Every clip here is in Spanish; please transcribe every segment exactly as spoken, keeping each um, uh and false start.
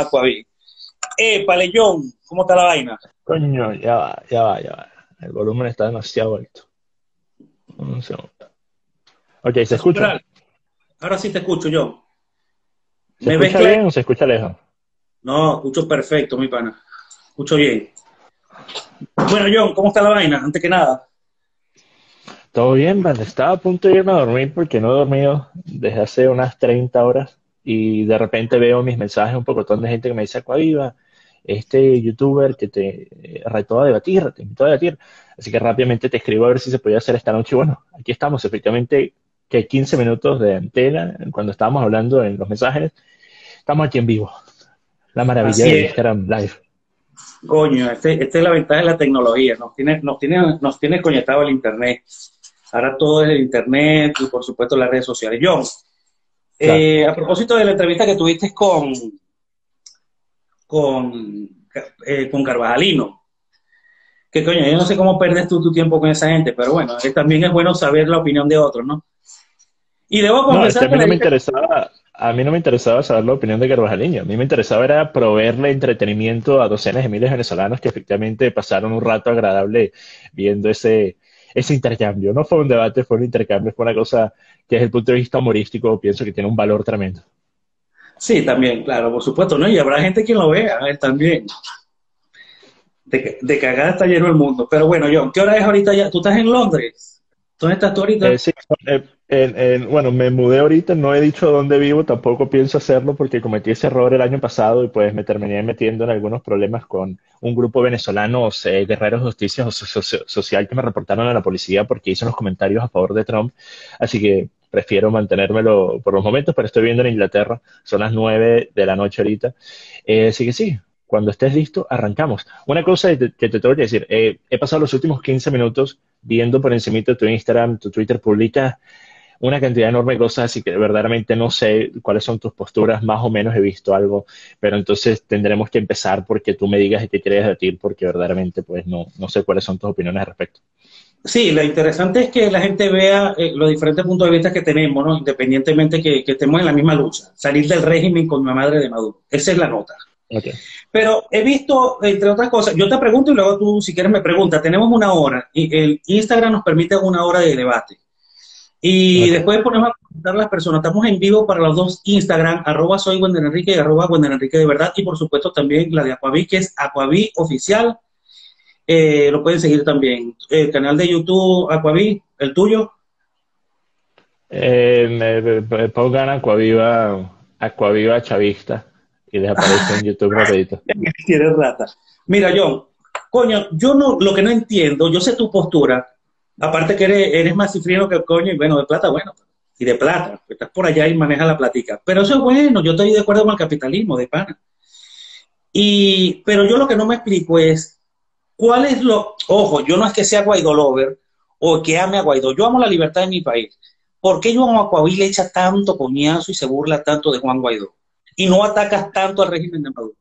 Acquaviva. Eh, Palellón, ¿cómo está la vaina? Coño, ya va, ya va, ya va. El volumen está demasiado alto. Un segundo. Ok, ¿se escucha? Ahora sí te escucho yo. ¿Se ¿Me escucha ves bien que... o se escucha lejos? No, escucho perfecto, mi pana. Escucho bien. Bueno, John, ¿cómo está la vaina? Antes que nada. Todo bien, man. Estaba a punto de irme a dormir porque no he dormido desde hace unas treinta horas y de repente veo mis mensajes, un pocotón de gente que me dice Acquaviva, este youtuber que te retó a debatir, te invitó a debatir. Así que rápidamente te escribo a ver si se podía hacer esta noche. Y bueno, aquí estamos, efectivamente, que hay quince minutos de antena cuando estábamos hablando en los mensajes. Estamos aquí en vivo. La maravilla de Instagram Live. Coño, esta este es la ventaja de la tecnología. Nos tiene, nos tiene, nos tiene conectado el internet. Ahora todo es el internet y, por supuesto, las redes sociales. John, claro. eh, a propósito de la entrevista que tuviste con, con, eh, con Carvajalino, que coño, yo no sé cómo perdes tú tu tiempo con esa gente, pero bueno, eh, también es bueno saber la opinión de otros, ¿no? Y debo confesar no, que... A mí no me interesaba, a mí no me interesaba saber la opinión de Carvajalino. A mí me interesaba era proveerle entretenimiento a docenas de miles de venezolanos que efectivamente pasaron un rato agradable viendo ese, ese intercambio. No fue un debate, fue un intercambio, fue una cosa que desde el punto de vista humorístico pienso que tiene un valor tremendo. Sí, también, claro, por supuesto, ¿no? Y habrá gente que lo vea eh, también. De, de cagada está lleno el mundo. Pero bueno, John, ¿qué hora es ahorita ya? ¿Tú estás en Londres? ¿Dónde estás tú ahorita? Eh, sí, eh, En, en, bueno, me mudé ahorita, no he dicho dónde vivo, tampoco pienso hacerlo porque cometí ese error el año pasado y pues me terminé metiendo en algunos problemas con un grupo de venezolanos eh, guerreros de justicia so so social que me reportaron a la policía porque hizo unos comentarios a favor de Trump, así que prefiero mantenérmelo por los momentos, pero estoy viendo en Inglaterra, son las nueve de la noche ahorita, eh, así que sí. Cuando estés listo, arrancamos. Una cosa que te, te tengo que decir, eh, he pasado los últimos quince minutos viendo por encimita tu Instagram, tu Twitter, publica una cantidad enorme de cosas, así que verdaderamente no sé cuáles son tus posturas, más o menos he visto algo, pero entonces tendremos que empezar porque tú me digas de qué quieres debatir, porque verdaderamente pues no, no sé cuáles son tus opiniones al respecto. Sí, lo interesante es que la gente vea eh, los diferentes puntos de vista que tenemos, ¿no? Independientemente que, que estemos en la misma lucha, salir del régimen con la madre de Maduro, esa es la nota. Okay. Pero he visto, entre otras cosas, yo te pregunto y luego tú si quieres me preguntas, tenemos una hora, y el Instagram nos permite una hora de debate. Y okay. Después ponemos a preguntar a las personas. Estamos en vivo para los dos Instagram, arroba soy Wendel Enrique y arroba Wendel Enrique de verdad. Y por supuesto también la de Acquaviva, que es Acquaviva Oficial. Eh, lo pueden seguir también. El canal de YouTube Acquaviva, el tuyo. Eh, me pongan Acquaviva, Acquaviva Chavista. Y les aparece en YouTube rapidito. Tienes rata. Mira, John, coño, yo no, lo que no entiendo, yo sé tu postura. Aparte que eres, eres más cifrino que el coño, y bueno, de plata, bueno, y de plata, estás por allá y manejas la platica. Pero eso es bueno, yo estoy de acuerdo con el capitalismo, de pana. Y, pero yo lo que no me explico es, ¿cuál es lo...? Ojo, yo no es que sea Guaidó lover, o que ame a Guaidó, yo amo la libertad de mi país. ¿Por qué Juan Acquaviva le echa tanto coñazo y se burla tanto de Juan Guaidó? Y no atacas tanto al régimen de Maduro.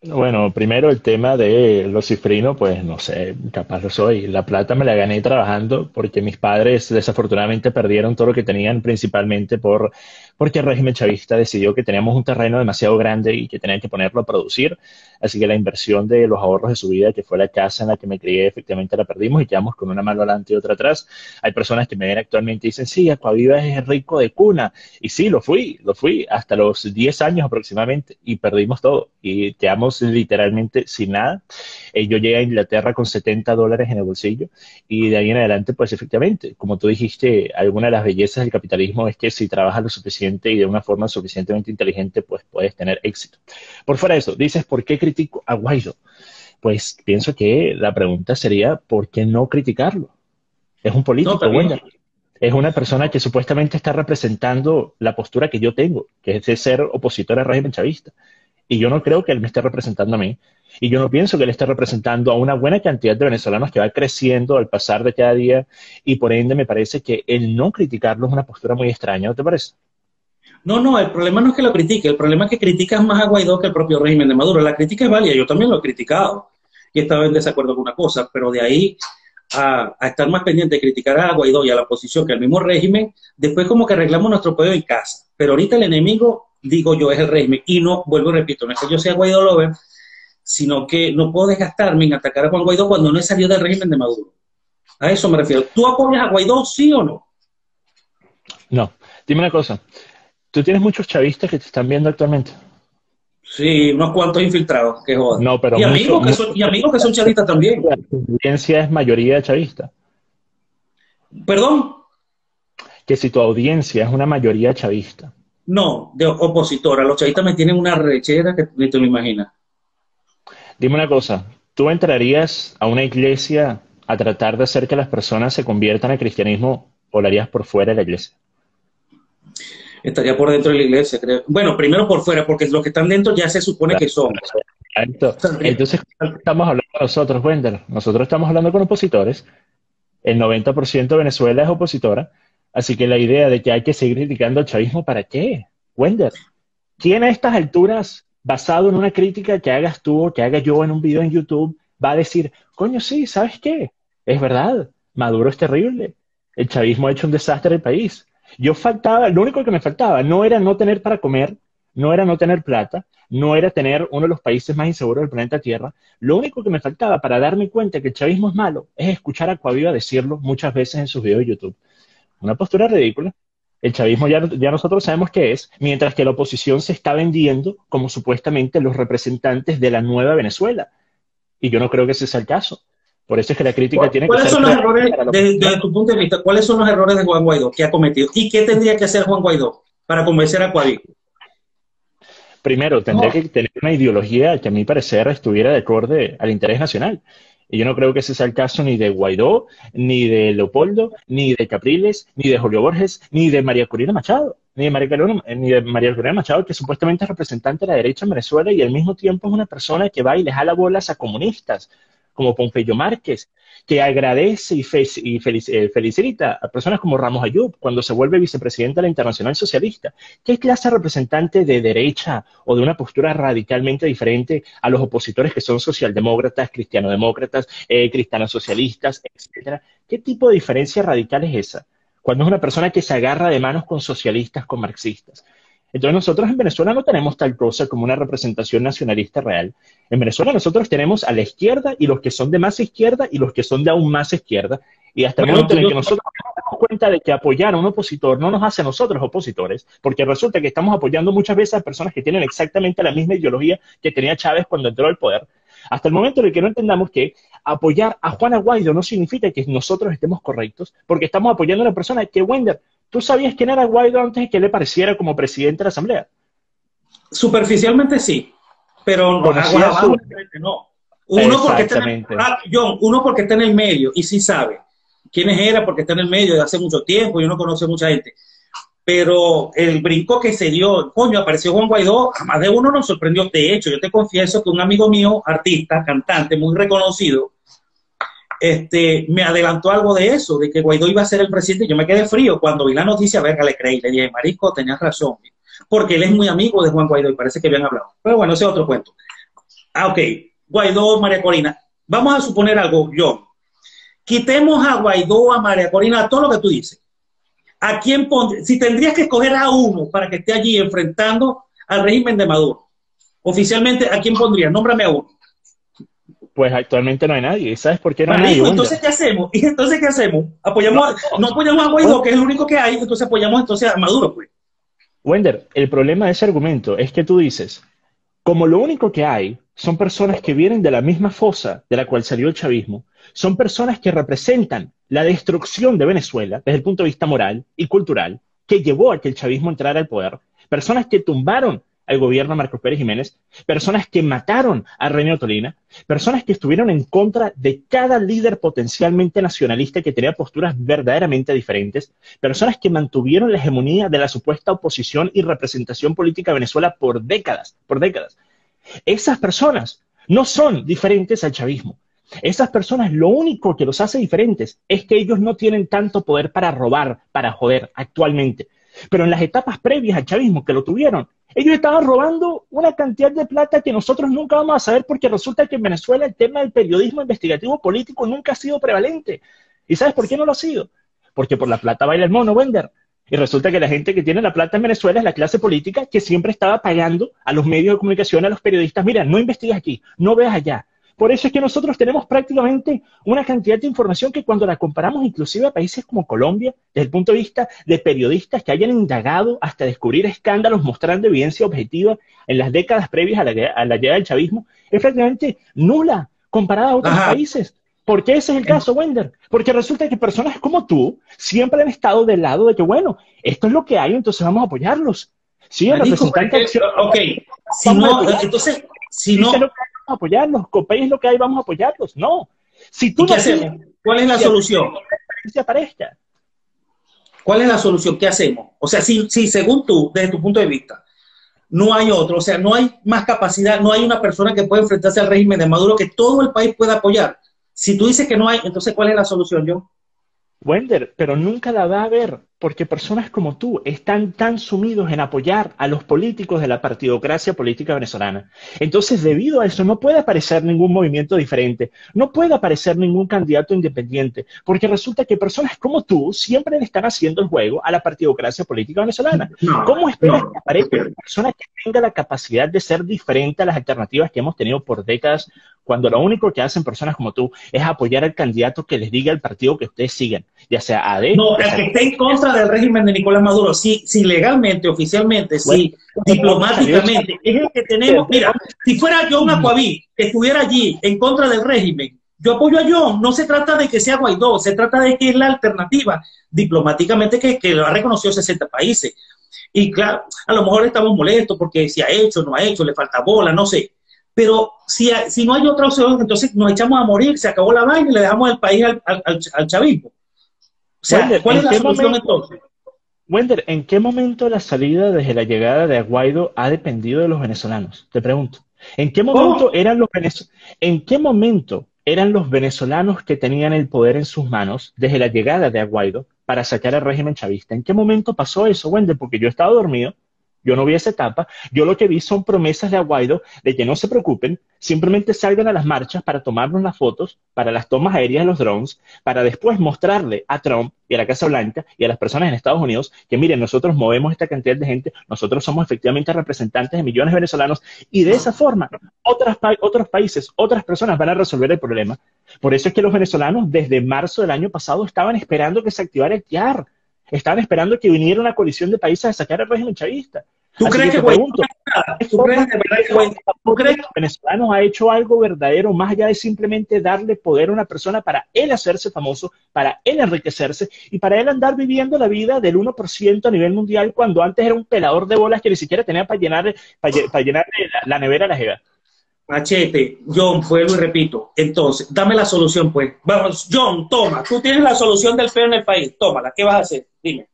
Bueno, primero el tema de los cifrinos, pues no sé, capaz lo soy. La plata me la gané trabajando porque mis padres desafortunadamente perdieron todo lo que tenían, principalmente por, porque el régimen chavista decidió que teníamos un terreno demasiado grande y que tenían que ponerlo a producir. Así que la inversión de los ahorros de su vida, que fue la casa en la que me crié, efectivamente la perdimos y quedamos con una mano adelante y otra atrás. Hay personas que me ven actualmente y dicen, sí, Acquaviva es rico de cuna. Y sí, lo fui, lo fui hasta los diez años aproximadamente y perdimos todo y quedamos literalmente sin nada. Eh, yo llegué a Inglaterra con setenta dólares en el bolsillo y de ahí en adelante, pues efectivamente, como tú dijiste, alguna de las bellezas del capitalismo es que si trabajas lo suficiente y de una forma suficientemente inteligente, pues puedes tener éxito. Por fuera de eso, dices, ¿por qué critico a Guaidó? Pues pienso que la pregunta sería, ¿por qué no criticarlo? Es un político, no, bueno. Es una persona que supuestamente está representando la postura que yo tengo, que es de ser opositor al régimen chavista. Y yo no creo que él me esté representando a mí. Y yo no pienso que él esté representando a una buena cantidad de venezolanos que va creciendo al pasar de cada día. Y por ende me parece que el no criticarlo es una postura muy extraña. ¿No te parece? No, no, el problema no es que lo critique. El problema es que criticas más a Guaidó que el propio régimen de Maduro. La crítica es válida. Yo también lo he criticado. Y estaba en desacuerdo con una cosa. Pero de ahí a, a estar más pendiente de criticar a Guaidó y a la oposición que al mismo régimen, después como que arreglamos nuestro poder en casa. Pero ahorita el enemigo digo yo, es el régimen. Y no, vuelvo y repito, no es que yo sea Guaidó Lover, sino que no puedo desgastarme en atacar a Juan Guaidó cuando no he salido del régimen de Maduro. A eso me refiero. ¿Tú apoyas a Guaidó, sí o no? No. Dime una cosa. ¿Tú tienes muchos chavistas que te están viendo actualmente? Sí, unos cuantos infiltrados, que jodan. No, pero y, mucho, amigos que son, y amigos que son chavistas también. La audiencia es mayoría chavista. ¿Perdón? Que si tu audiencia es una mayoría chavista. No, de opositora. Los chavistas me tienen una rechera que ni te lo imaginas. Dime una cosa. ¿Tú entrarías a una iglesia a tratar de hacer que las personas se conviertan al cristianismo o la harías por fuera de la iglesia? Estaría por dentro de la iglesia, creo. Bueno, primero por fuera, porque los que están dentro ya se supone claro, que son. Claro. Entonces, estamos hablando nosotros, Wendel. Nosotros estamos hablando con opositores. El noventa por ciento de Venezuela es opositora. Así que la idea de que hay que seguir criticando al chavismo, ¿para qué? Wendel, ¿quién a estas alturas, basado en una crítica que hagas tú o que haga yo en un video en YouTube, va a decir, coño, sí, ¿sabes qué? Es verdad, Maduro es terrible. El chavismo ha hecho un desastre al país. Yo faltaba, lo único que me faltaba no era no tener para comer, no era no tener plata, no era tener uno de los países más inseguros del planeta Tierra. Lo único que me faltaba para darme cuenta que el chavismo es malo es escuchar a Acquaviva decirlo muchas veces en sus videos de YouTube. Una postura ridícula. El chavismo ya, ya nosotros sabemos qué es, mientras que la oposición se está vendiendo como supuestamente los representantes de la nueva Venezuela. Y yo no creo que ese sea el caso. Por eso es que la crítica tiene que ser... ¿Cuáles son los errores, desde tu punto de vista, cuáles son los errores de Juan Guaidó que ha cometido? ¿Y qué tendría que hacer Juan Guaidó para convencer a Acquaviva? Primero, tendría no. que tener una ideología que a mi parecer estuviera de acorde al interés nacional. Y yo no creo que ese sea el caso ni de Guaidó, ni de Leopoldo, ni de Capriles, ni de Julio Borges, ni de María Corina Machado, ni de María Corina, ni de María Corina Machado, que supuestamente es representante de la derecha en Venezuela y al mismo tiempo es una persona que va y le jala bolas a comunistas, como Pompeyo Márquez, que agradece y, fe y felic eh, felicita a personas como Ramos Allup cuando se vuelve vicepresidenta de la Internacional Socialista. ¿Qué clase de representante de derecha o de una postura radicalmente diferente a los opositores que son socialdemócratas, cristianodemócratas, eh, cristianosocialistas, etcétera? ¿Qué tipo de diferencia radical es esa? Cuando es una persona que se agarra de manos con socialistas, con marxistas. Entonces nosotros en Venezuela no tenemos tal cosa como una representación nacionalista real. En Venezuela nosotros tenemos a la izquierda y los que son de más izquierda y los que son de aún más izquierda. Y hasta el momento en el que nosotros nos damos cuenta de que apoyar a un opositor no nos hace a nosotros opositores, porque resulta que estamos apoyando muchas veces a personas que tienen exactamente la misma ideología que tenía Chávez cuando entró al poder. Hasta el momento en el que no entendamos que apoyar a Juan Guaidó no significa que nosotros estemos correctos, porque estamos apoyando a una persona que, Wendel, ¿tú sabías quién era Guaidó antes de que le pareciera como presidente de la Asamblea? Superficialmente sí, pero no, su... no. Uno, porque está en el... John, uno porque está en el medio y sí sabe quiénes eran porque está en el medio de hace mucho tiempo y uno conoce mucha gente. Pero el brinco que se dio, coño, apareció Juan Guaidó, a más de uno nos sorprendió. De hecho, yo te confieso que un amigo mío, artista, cantante, muy reconocido, Este, me adelantó algo de eso, de que Guaidó iba a ser el presidente. Yo me quedé frío cuando vi la noticia, verga, le creí, le dije, marico, tenías razón, porque él es muy amigo de Juan Guaidó y parece que habían hablado, pero bueno, ese es otro cuento. Ah, ok, Guaidó, María Corina, vamos a suponer algo, John, quitemos a Guaidó, a María Corina, a todo lo que tú dices, ¿a quién pondrías? Si tendrías que escoger a uno para que esté allí enfrentando al régimen de Maduro, oficialmente, ¿a quién pondrías? Nómbrame a uno. Pues actualmente no hay nadie, ¿sabes por qué no hay nadie? Entonces, ¿qué hacemos? ¿Y entonces qué hacemos? Apoyamos, no, no. no apoyamos a Guaidó, que es el único que hay, entonces apoyamos entonces a Maduro, pues. Wendel, el problema de ese argumento es que tú dices, como lo único que hay son personas que vienen de la misma fosa de la cual salió el chavismo, son personas que representan la destrucción de Venezuela desde el punto de vista moral y cultural que llevó a que el chavismo entrara al poder, personas que tumbaron al gobierno de Marcos Pérez Jiménez, personas que mataron a René Tolina, personas que estuvieron en contra de cada líder potencialmente nacionalista que tenía posturas verdaderamente diferentes, personas que mantuvieron la hegemonía de la supuesta oposición y representación política de Venezuela por décadas, por décadas. Esas personas no son diferentes al chavismo. Esas personas lo único que los hace diferentes es que ellos no tienen tanto poder para robar, para joder actualmente. Pero en las etapas previas al chavismo que lo tuvieron, ellos estaban robando una cantidad de plata que nosotros nunca vamos a saber porque resulta que en Venezuela el tema del periodismo investigativo político nunca ha sido prevalente. ¿Y sabes por qué no lo ha sido? Porque por la plata baila el mono, Wendel. Y resulta que la gente que tiene la plata en Venezuela es la clase política que siempre estaba pagando a los medios de comunicación, a los periodistas, mira, no investigues aquí, no veas allá. Por eso es que nosotros tenemos prácticamente una cantidad de información que cuando la comparamos inclusive a países como Colombia, desde el punto de vista de periodistas que hayan indagado hasta descubrir escándalos mostrando evidencia objetiva en las décadas previas a la, a la llegada del chavismo, es prácticamente nula comparada a otros Ajá. países. ¿Por qué ese es el caso, Wendel? Porque resulta que personas como tú siempre han estado del lado de que, bueno, esto es lo que hay, entonces vamos a apoyarlos. Sí, el representante de Acción. Ok, si no, entonces, si no... Dice lo que hay, vamos a apoyarlos. COPEI es lo que hay, vamos a apoyarlos. No. Si tú no hacemos, ¿cuál es la solución? ¿Cuál es la solución? ¿Qué hacemos? O sea, si, si según tú, desde tu punto de vista, no hay otro, o sea, no hay más capacidad, no hay una persona que pueda enfrentarse al régimen de Maduro que todo el país pueda apoyar. Si tú dices que no hay, entonces ¿cuál es la solución, John? Wendel, pero nunca la va a haber, porque personas como tú están tan sumidos en apoyar a los políticos de la partidocracia política venezolana. Entonces, debido a eso, no puede aparecer ningún movimiento diferente, no puede aparecer ningún candidato independiente, porque resulta que personas como tú siempre le están haciendo el juego a la partidocracia política venezolana. No, ¿Cómo esperas no, que aparezca una persona que tenga la capacidad de ser diferente a las alternativas que hemos tenido por décadas, cuando lo único que hacen personas como tú es apoyar al candidato que les diga el partido que ustedes siguen, ya sea A D? No, el que esté en contra del régimen de Nicolás Maduro, si, si legalmente, oficialmente, bueno, si diplomáticamente, es el que tenemos. Mira, si fuera John Acquaviva, que estuviera allí en contra del régimen, yo apoyo a John. No se trata de que sea Guaidó, se trata de que es la alternativa diplomáticamente que, que lo ha reconocido sesenta países. Y claro, a lo mejor estamos molestos porque si ha hecho, no ha hecho, le falta bola, no sé. Pero si, si no hay otra opción, entonces nos echamos a morir, se acabó la vaina y le dejamos el país al, al, al chavismo. O sea, Wendel, ¿cuál es la solución momento, entonces? Wendel, ¿en qué momento la salida desde la llegada de Guaidó ha dependido de los venezolanos? Te pregunto. ¿En qué momento, oh. eran, los venez... ¿En qué momento eran los venezolanos que tenían el poder en sus manos desde la llegada de Guaidó para sacar al régimen chavista? ¿En qué momento pasó eso, Wendel? Porque yo estaba dormido. Yo no vi esa etapa, yo lo que vi son promesas de Guaidó de que no se preocupen, simplemente salgan a las marchas para tomarnos las fotos, para las tomas aéreas de los drones, para después mostrarle a Trump y a la Casa Blanca y a las personas en Estados Unidos que miren, nosotros movemos esta cantidad de gente, nosotros somos efectivamente representantes de millones de venezolanos y de esa forma otras pa otros países, otras personas van a resolver el problema. Por eso es que los venezolanos desde marzo del año pasado estaban esperando que se activara el T I A R. Estaban esperando que viniera una coalición de países a sacar al régimen chavista. ¿Tú Así crees que, que pregunto, ¿tú crees que los venezolanos ha hecho algo verdadero más allá de simplemente darle poder a una persona para él hacerse famoso, para él enriquecerse y para él andar viviendo la vida del uno por ciento a nivel mundial cuando antes era un pelador de bolas que ni siquiera tenía para llenar, para, para llenar la, la nevera a la jeva? Machete, John, vuelvo y repito. Entonces, dame la solución, pues. Vamos, John, toma. Tú tienes la solución del feo en el país. Tómala. ¿Qué vas a hacer? Dime.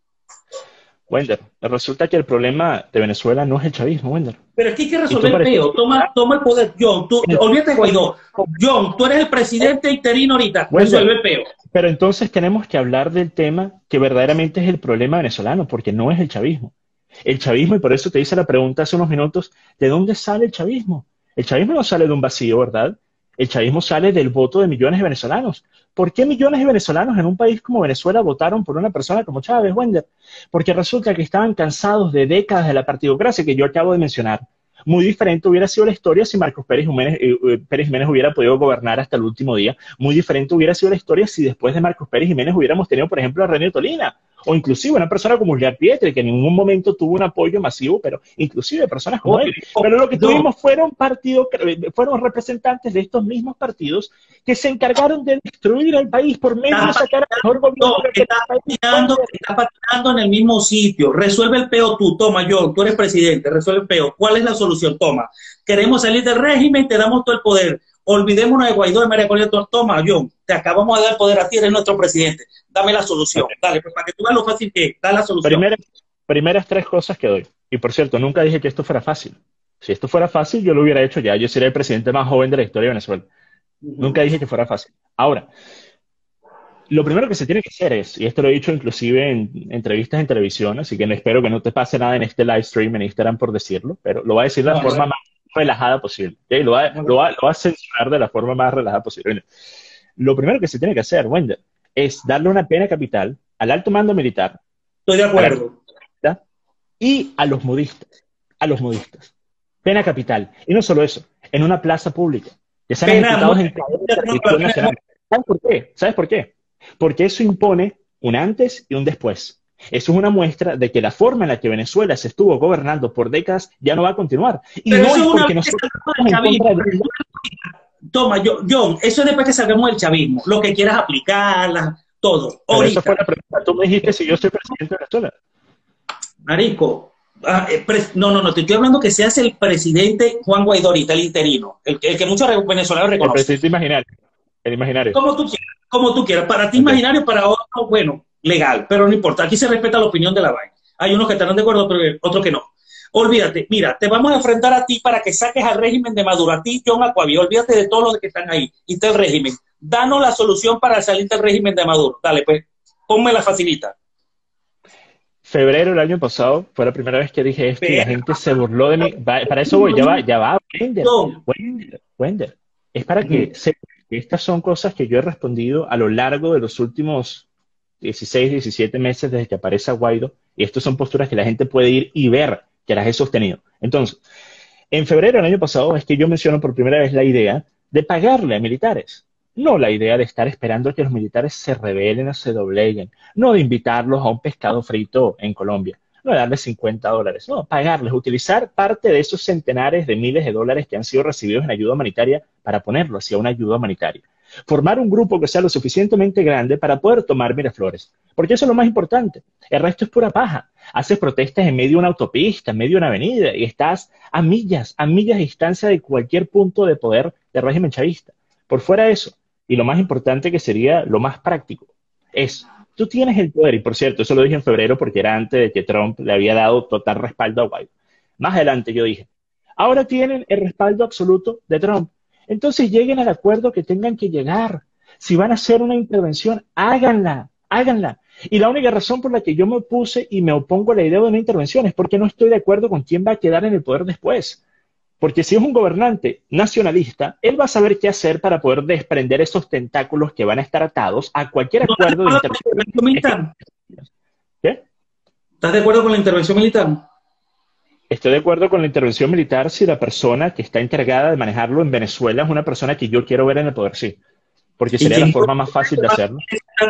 Wendel, resulta que el problema de Venezuela no es el chavismo, Wendel. Pero es que hay que resolver el feo. Toma, toma el poder, John. Tú, olvídate, Guaidó. John, tú eres el presidente interino ahorita. Resuelve el feo. Pero entonces tenemos que hablar del tema que verdaderamente es el problema venezolano, porque no es el chavismo. El chavismo, y por eso te hice la pregunta hace unos minutos, ¿de dónde sale el chavismo? El chavismo no sale de un vacío, ¿verdad? El chavismo sale del voto de millones de venezolanos. ¿Por qué millones de venezolanos en un país como Venezuela votaron por una persona como Chávez, Wendel? Porque resulta que estaban cansados de décadas de la partidocracia que yo acabo de mencionar. Muy diferente hubiera sido la historia si Marcos Pérez Jiménez, eh, Pérez Jiménez hubiera podido gobernar hasta el último día. Muy diferente hubiera sido la historia si después de Marcos Pérez Jiménez hubiéramos tenido, por ejemplo, a René Tolina, o inclusive una persona como Uslar Pietri, que en ningún momento tuvo un apoyo masivo, pero inclusive personas como él. Pero lo que tuvimos fueron partidos, fueron representantes de estos mismos partidos que se encargaron de destruir al país por medio de sacar al mejor gobierno. No, está patinando, está patinando en el mismo sitio. Resuelve el peo tú, toma, John, tú eres presidente, resuelve el peo. ¿Cuál es la solución? Toma. Queremos salir del régimen, te damos todo el poder. Olvidémonos de Guaidó y María Corina. Toma, John, te acabamos de dar poder a ti, eres nuestro presidente. Dame la solución. Okay. Dale, pues para que tú veas lo fácil que es, da la solución. Primeras, primeras tres cosas que doy. Y por cierto, nunca dije que esto fuera fácil. Si esto fuera fácil, yo lo hubiera hecho ya. Yo sería el presidente más joven de la historia de Venezuela. Uh-huh. Nunca dije que fuera fácil. Ahora, lo primero que se tiene que hacer es, y esto lo he dicho inclusive en entrevistas en televisión, así que espero que no te pase nada en este live stream en Instagram por decirlo, pero lo voy a decir de la forma ¿verdad? más relajada posible, ¿okay? Lo va, lo va, lo va a censurar de la forma más relajada posible. Bueno, lo primero que se tiene que hacer, Wendel, es darle una pena capital al alto mando militar, Estoy de acuerdo. La, y a los modistas, a los modistas. Pena capital. Y no solo eso, en una plaza pública. Ya sean ejecutados en cadena nacional. ¿Sabes por qué? ¿Sabes por qué? Porque eso impone un antes y un después. Eso es una muestra de que la forma en la que Venezuela se estuvo gobernando por décadas ya no va a continuar. Y pero no eso es porque nosotros estamos en contra de... Toma, yo, John, eso es después que salgamos del chavismo. Lo que quieras aplicar, la, todo. Ahorita. Esa fue la pregunta. Tú me dijiste si yo soy presidente de Venezuela. Marico, ah, eh, no, no, no, te estoy hablando que seas el presidente Juan Guaidó, ahorita, el interino, el, el que muchos venezolanos reconocen. El presidente imaginario. El imaginario. Como tú quieras, como tú quieras. Para ti okay. Imaginario, para otro, bueno, legal, pero no importa. Aquí se respeta la opinión de la vaina. Hay unos que estarán de acuerdo, pero otros que no. Olvídate, mira, te vamos a enfrentar a ti para que saques al régimen de Maduro, a ti, John Acquaviva, olvídate de todos los que están ahí, y está el régimen. Danos la solución para salir del régimen de Maduro. Dale, pues, ponme la facilita. Febrero del año pasado fue la primera vez que dije esto y la gente se burló de mí. Va, para eso voy, ya va, ya va, Wendel, Wendel, Wendel. Es para que sepan que estas son cosas que yo he respondido a lo largo de los últimos dieciséis, diecisiete meses desde que aparece Guaidó, y estas son posturas que la gente puede ir y ver que las he sostenido. Entonces, en febrero del año pasado es que yo menciono por primera vez la idea de pagarle a militares, no la idea de estar esperando a que los militares se rebelen o se dobleguen, no de invitarlos a un pescado frito en Colombia, no de darles cincuenta dólares, no, pagarles, utilizar parte de esos centenares de miles de dólares que han sido recibidos en ayuda humanitaria para ponerlo hacia una ayuda humanitaria. Formar un grupo que sea lo suficientemente grande para poder tomar Miraflores, porque eso es lo más importante. El resto es pura paja. Haces protestas en medio de una autopista, en medio de una avenida, y estás a millas, a millas de distancia de cualquier punto de poder del régimen chavista. Por fuera de eso, y lo más importante que sería lo más práctico, es, tú tienes el poder, y por cierto, eso lo dije en febrero porque era antes de que Trump le había dado total respaldo a Guaidó. Más adelante yo dije, ahora tienen el respaldo absoluto de Trump. Entonces lleguen al acuerdo que tengan que llegar. Si van a hacer una intervención, háganla, háganla. Y la única razón por la que yo me opuse y me opongo a la idea de una intervención es porque no estoy de acuerdo con quién va a quedar en el poder después. Porque si es un gobernante nacionalista, él va a saber qué hacer para poder desprender esos tentáculos que van a estar atados a cualquier acuerdo de intervención militar. ¿Qué? ¿Estás de acuerdo con la intervención militar? Estoy de acuerdo con la intervención militar si la persona que está encargada de manejarlo en Venezuela es una persona que yo quiero ver en el poder, sí. Porque sería la forma más fácil de hacerlo.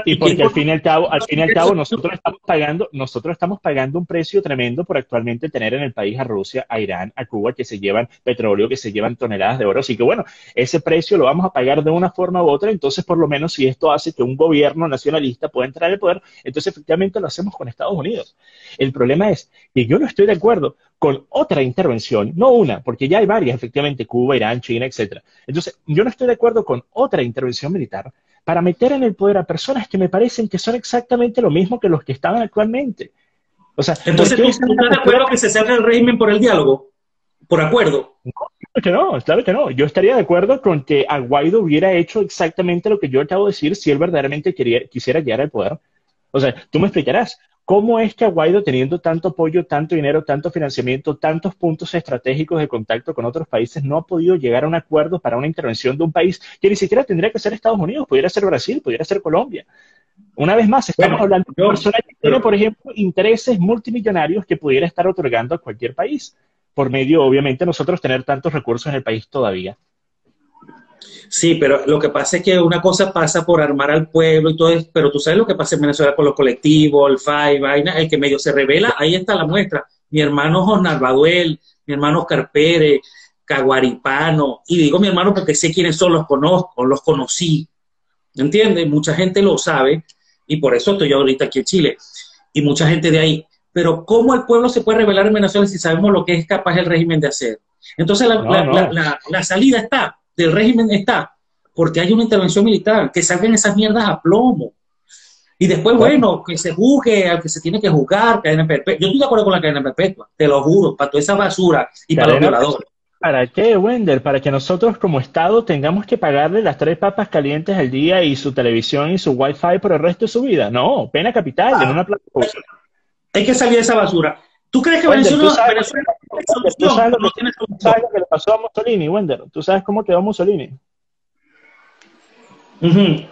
Y porque al fin y al cabo, al fin y al cabo nosotros, estamos pagando, nosotros estamos pagando un precio tremendo por actualmente tener en el país a Rusia, a Irán, a Cuba, que se llevan petróleo, que se llevan toneladas de oro. Así que bueno, ese precio lo vamos a pagar de una forma u otra. Entonces, por lo menos, si esto hace que un gobierno nacionalista pueda entrar al poder, entonces efectivamente lo hacemos con Estados Unidos. El problema es que yo no estoy de acuerdo con otra intervención, no una, porque ya hay varias, efectivamente, Cuba, Irán, China, etcétera. Entonces, yo no estoy de acuerdo con otra intervención militar para meter en el poder a personas que me parecen que son exactamente lo mismo que los que estaban actualmente. O sea, entonces, ¿tú estás de acuerdo que se cierre el régimen por el diálogo? ¿Por acuerdo? No, claro que no, claro que no. Yo estaría de acuerdo con que a Guaidó hubiera hecho exactamente lo que yo acabo de decir si él verdaderamente quería, quisiera llegar al poder. O sea, tú me explicarás. ¿Cómo es que a Guaidó, teniendo tanto apoyo, tanto dinero, tanto financiamiento, tantos puntos estratégicos de contacto con otros países, no ha podido llegar a un acuerdo para una intervención de un país que ni siquiera tendría que ser Estados Unidos, pudiera ser Brasil, pudiera ser Colombia? Una vez más, estamos bueno, hablando de una persona que tiene, por ejemplo, intereses multimillonarios que pudiera estar otorgando a cualquier país, por medio, obviamente, nosotros tener tantos recursos en el país todavía. Sí, pero lo que pasa es que una cosa pasa por armar al pueblo y todo eso, pero tú sabes lo que pasa en Venezuela con los colectivos, el F A I, vaina, el que medio se revela, ahí está la muestra. Mi hermano Juan Narvaduel, mi hermano Oscar Pérez, Caguaripano, y digo mi hermano porque sé quiénes son, los conozco, los conocí, ¿entiendes? Mucha gente lo sabe, y por eso estoy yo ahorita aquí en Chile, y mucha gente de ahí. Pero ¿cómo el pueblo se puede revelar en Venezuela si sabemos lo que es capaz el régimen de hacer? Entonces la, no, la, no. La, la, la salida está... del régimen está, porque hay una intervención militar, que salgan esas mierdas a plomo. Y después, bueno, que se juzgue al que se tiene que juzgar, cadena perpetua. Yo estoy de acuerdo con la cadena perpetua, te lo juro, para toda esa basura y cadena para los violadores. ¿Para qué, Wendel? Para que nosotros como Estado tengamos que pagarle las tres papas calientes al día y su televisión y su wifi por el resto de su vida. No, pena capital, ah, en una plataforma. Hay que salir de esa basura. ¿Tú crees que Wendel, Venezuela, sabes, Venezuela tú sabes lo que, no sabes lo que le pasó a Mussolini, Wendel? ¿Tú sabes cómo quedó Mussolini? Uh-huh.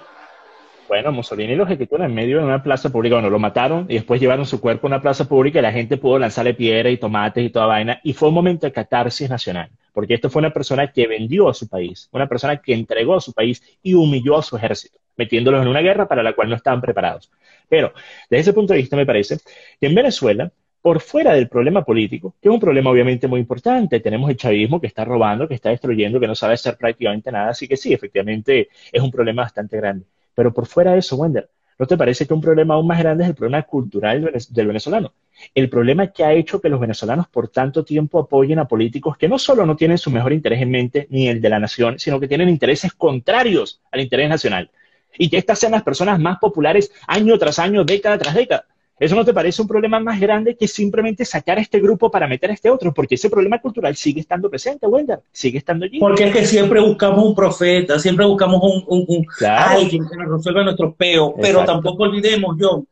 Bueno, Mussolini lo ejecutó en medio de una plaza pública, bueno, lo mataron y después llevaron su cuerpo a una plaza pública y la gente pudo lanzarle piedras y tomates y toda vaina, y fue un momento de catarsis nacional, porque esto fue una persona que vendió a su país, una persona que entregó a su país y humilló a su ejército, metiéndolos en una guerra para la cual no estaban preparados. Pero desde ese punto de vista me parece que en Venezuela, por fuera del problema político, que es un problema obviamente muy importante, tenemos el chavismo que está robando, que está destruyendo, que no sabe hacer prácticamente nada, así que sí, efectivamente es un problema bastante grande. Pero por fuera de eso, Wendel, ¿no te parece que un problema aún más grande es el problema cultural del venezolano? El problema que ha hecho que los venezolanos por tanto tiempo apoyen a políticos que no solo no tienen su mejor interés en mente, ni el de la nación, sino que tienen intereses contrarios al interés nacional. Y que estas sean las personas más populares año tras año, década tras década. ¿Eso no te parece un problema más grande que simplemente sacar a este grupo para meter a este otro? Porque ese problema cultural sigue estando presente, Wendel, sigue estando allí. Porque es que siempre buscamos un profeta, siempre buscamos un, un, un claro. alguien que nos resuelva nuestros peos. Exacto. Pero tampoco olvidemos, John,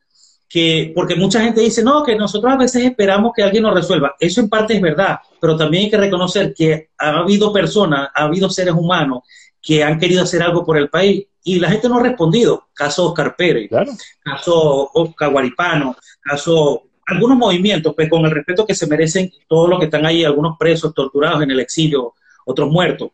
que porque mucha gente dice, no, que nosotros a veces esperamos que alguien nos resuelva. Eso en parte es verdad, pero también hay que reconocer que ha habido personas, ha habido seres humanos que han querido hacer algo por el país y la gente no ha respondido. Caso Oscar Pérez, claro. Caso Caguaripano, caso algunos movimientos, pues con el respeto que se merecen todos los que están ahí, algunos presos, torturados en el exilio, otros muertos.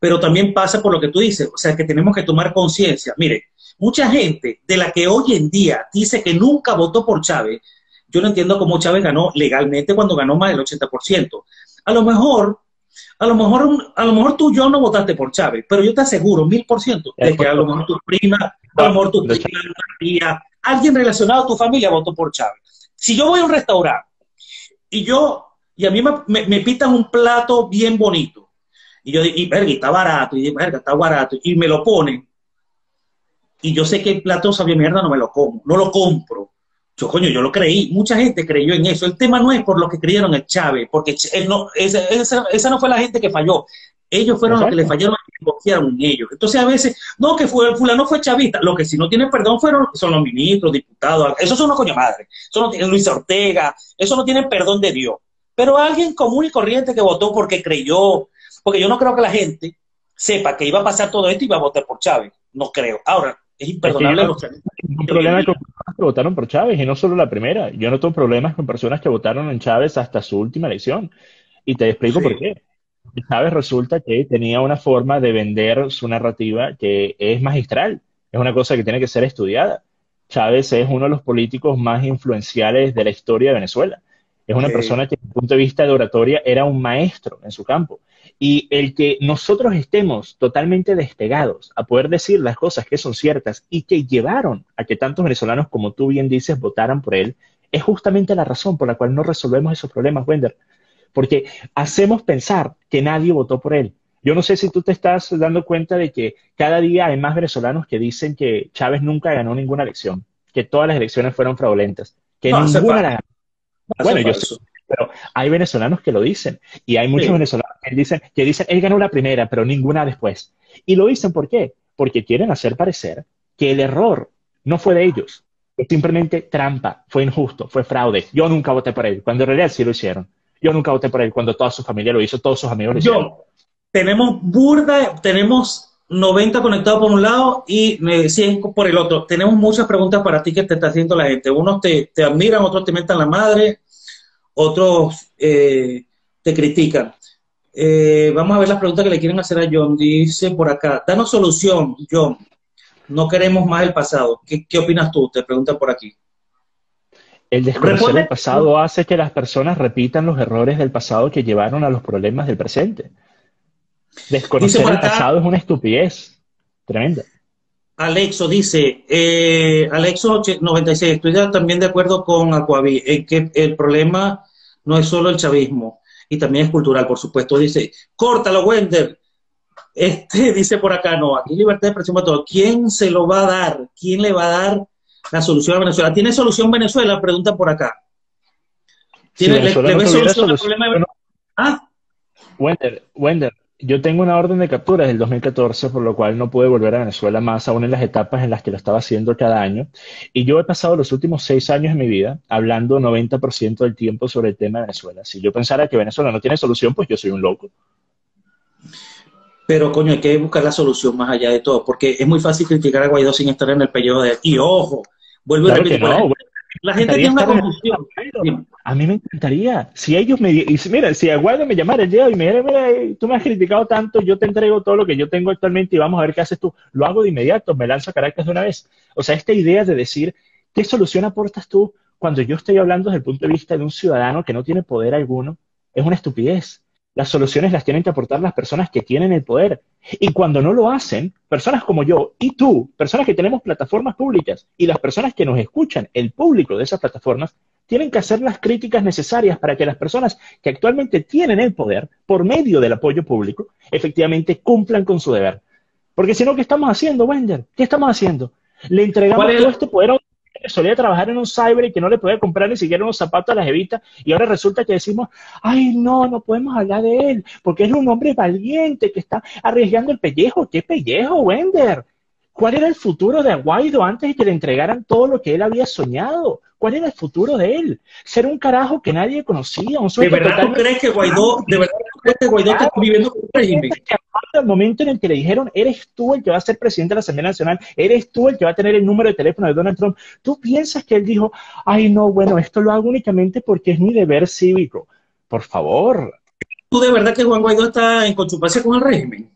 Pero también pasa por lo que tú dices, o sea que tenemos que tomar conciencia. Mire, mucha gente de la que hoy en día dice que nunca votó por Chávez, yo no entiendo cómo Chávez ganó legalmente cuando ganó más del ochenta por ciento. A lo mejor... A lo mejor, a lo mejor tú y yo no votaste por Chávez, pero yo te aseguro, mil por ciento, de que a lo mejor tu prima, a lo mejor tu prima, tía, alguien relacionado a tu familia votó por Chávez. Si yo voy a un restaurante y yo, y a mí me, me, me pitan un plato bien bonito, y yo digo, y verga, está barato, y verga, está barato, y me lo ponen, y yo sé que el plato sabía mierda, no me lo como, no lo compro. Yo, coño, yo lo creí. Mucha gente creyó en eso. El tema no es por lo que creyeron el Chávez, porque él no, esa, esa, esa no fue la gente que falló. Ellos fueron Exacto. los que le fallaron y confiaron en ellos. Entonces, a veces, no, que fue, fulano fue chavista. Lo que si no tienen perdón fueron, son los ministros, diputados. Eso son unos coño madre. Eso no, Luis Ortega. Eso no tienen perdón de Dios. Pero alguien común y corriente que votó porque creyó. Porque yo no creo que la gente sepa que iba a pasar todo esto y iba a votar por Chávez. No creo. Ahora, es imperdonable es que los chavistas. Un problema con personas que votaron por Chávez, y no solo la primera. Yo noto problemas con personas que votaron en Chávez hasta su última elección. Y te explico sí. por qué. Chávez resulta que tenía una forma de vender su narrativa que es magistral. Es una cosa que tiene que ser estudiada. Chávez es uno de los políticos más influenciales de la historia de Venezuela. Es una sí. persona que desde el punto de vista de oratoria era un maestro en su campo. Y el que nosotros estemos totalmente despegados a poder decir las cosas que son ciertas y que llevaron a que tantos venezolanos, como tú bien dices, votaran por él, es justamente la razón por la cual no resolvemos esos problemas, Wendel. Porque hacemos pensar que nadie votó por él. Yo no sé si tú te estás dando cuenta de que cada día hay más venezolanos que dicen que Chávez nunca ganó ninguna elección, que todas las elecciones fueron fraudulentas, que no, ninguna la ganó. Bueno, yo sé, pero hay venezolanos que lo dicen, y hay muchos sí. venezolanos que dicen, que dicen, él ganó la primera, pero ninguna después. Y lo dicen, ¿por qué? Porque quieren hacer parecer que el error no fue de ellos, es simplemente trampa, fue injusto, fue fraude. Yo nunca voté por él, cuando en realidad sí lo hicieron. Yo nunca voté por él, cuando toda su familia lo hizo, todos sus amigos lo hicieron. Yo, tenemos burda, tenemos noventa conectados por un lado y cien por el otro. Tenemos muchas preguntas para ti que te está haciendo la gente. Unos te, te admiran, otros te mentan la madre, otros eh, te critican. Eh, vamos a ver las preguntas que le quieren hacer a John. Dice por acá, danos solución, John. No queremos más el pasado. ¿Qué, qué opinas tú? Te preguntan por aquí. El desconocer el pasado hace que las personas repitan los errores del pasado que llevaron a los problemas del presente. Desconocer acá, el pasado es una estupidez tremenda. Alexo dice, eh, Alexo noventa y seis, estoy ya también de acuerdo con Acquaviva en que el problema no es solo el chavismo y también es cultural, por supuesto. Dice, córtalo, Wendel. Este dice por acá, no, aquí libertad de expresión para todo. ¿Quién se lo va a dar? ¿Quién le va a dar la solución a Venezuela? ¿Tiene solución Venezuela? Pregunta por acá. ¿Tiene, si le, le no ves solución al problema de Venezuela? ¿Ah? Wendel, Wendel. Yo tengo una orden de captura del dos mil catorce, por lo cual no pude volver a Venezuela más, aún en las etapas en las que lo estaba haciendo cada año. Y yo he pasado los últimos seis años de mi vida hablando noventa por ciento del tiempo sobre el tema de Venezuela. Si yo pensara que Venezuela no tiene solución, pues yo soy un loco. Pero, coño, hay que buscar la solución más allá de todo, porque es muy fácil criticar a Guaidó sin estar en el pellejo de él. Y ojo, vuelvo claro y repito, no, la, la gente tiene una confusión. El... A mí me encantaría, si ellos me... Mira, si a Guaidó me llamara el día y me dijera, mira, tú me has criticado tanto, yo te entrego todo lo que yo tengo actualmente y vamos a ver qué haces tú. Lo hago de inmediato, me lanzo a Caracas de una vez. O sea, esta idea de decir, ¿qué solución aportas tú cuando yo estoy hablando desde el punto de vista de un ciudadano que no tiene poder alguno? Es una estupidez. Las soluciones las tienen que aportar las personas que tienen el poder. Y cuando no lo hacen, personas como yo y tú, personas que tenemos plataformas públicas y las personas que nos escuchan, el público de esas plataformas, tienen que hacer las críticas necesarias para que las personas que actualmente tienen el poder, por medio del apoyo público, efectivamente cumplan con su deber. Porque si no, ¿qué estamos haciendo, Wendel? ¿Qué estamos haciendo? Le entregamos todo este poder a que solía trabajar en un cyber y que no le podía comprar ni siquiera unos zapatos a la jevita, y ahora resulta que decimos, ay no, no podemos hablar de él, porque es un hombre valiente que está arriesgando el pellejo. ¿Qué pellejo, Wendel? ¿Cuál era el futuro de Guaidó antes de que le entregaran todo lo que él había soñado? ¿Cuál era el futuro de él? Ser un carajo que nadie conocía. Un ¿De verdad total... tú crees que Guaidó, de verdad tú crees que Guaidó claro, está viviendo con un régimen? El momento en el que le dijeron, eres tú el que va a ser presidente de la Asamblea Nacional, eres tú el que va a tener el número de teléfono de Donald Trump, ¿tú piensas que él dijo, ay no, bueno, esto lo hago únicamente porque es mi deber cívico? Por favor. ¿Tú de verdad que Juan Guaidó está en conchupancia con el régimen?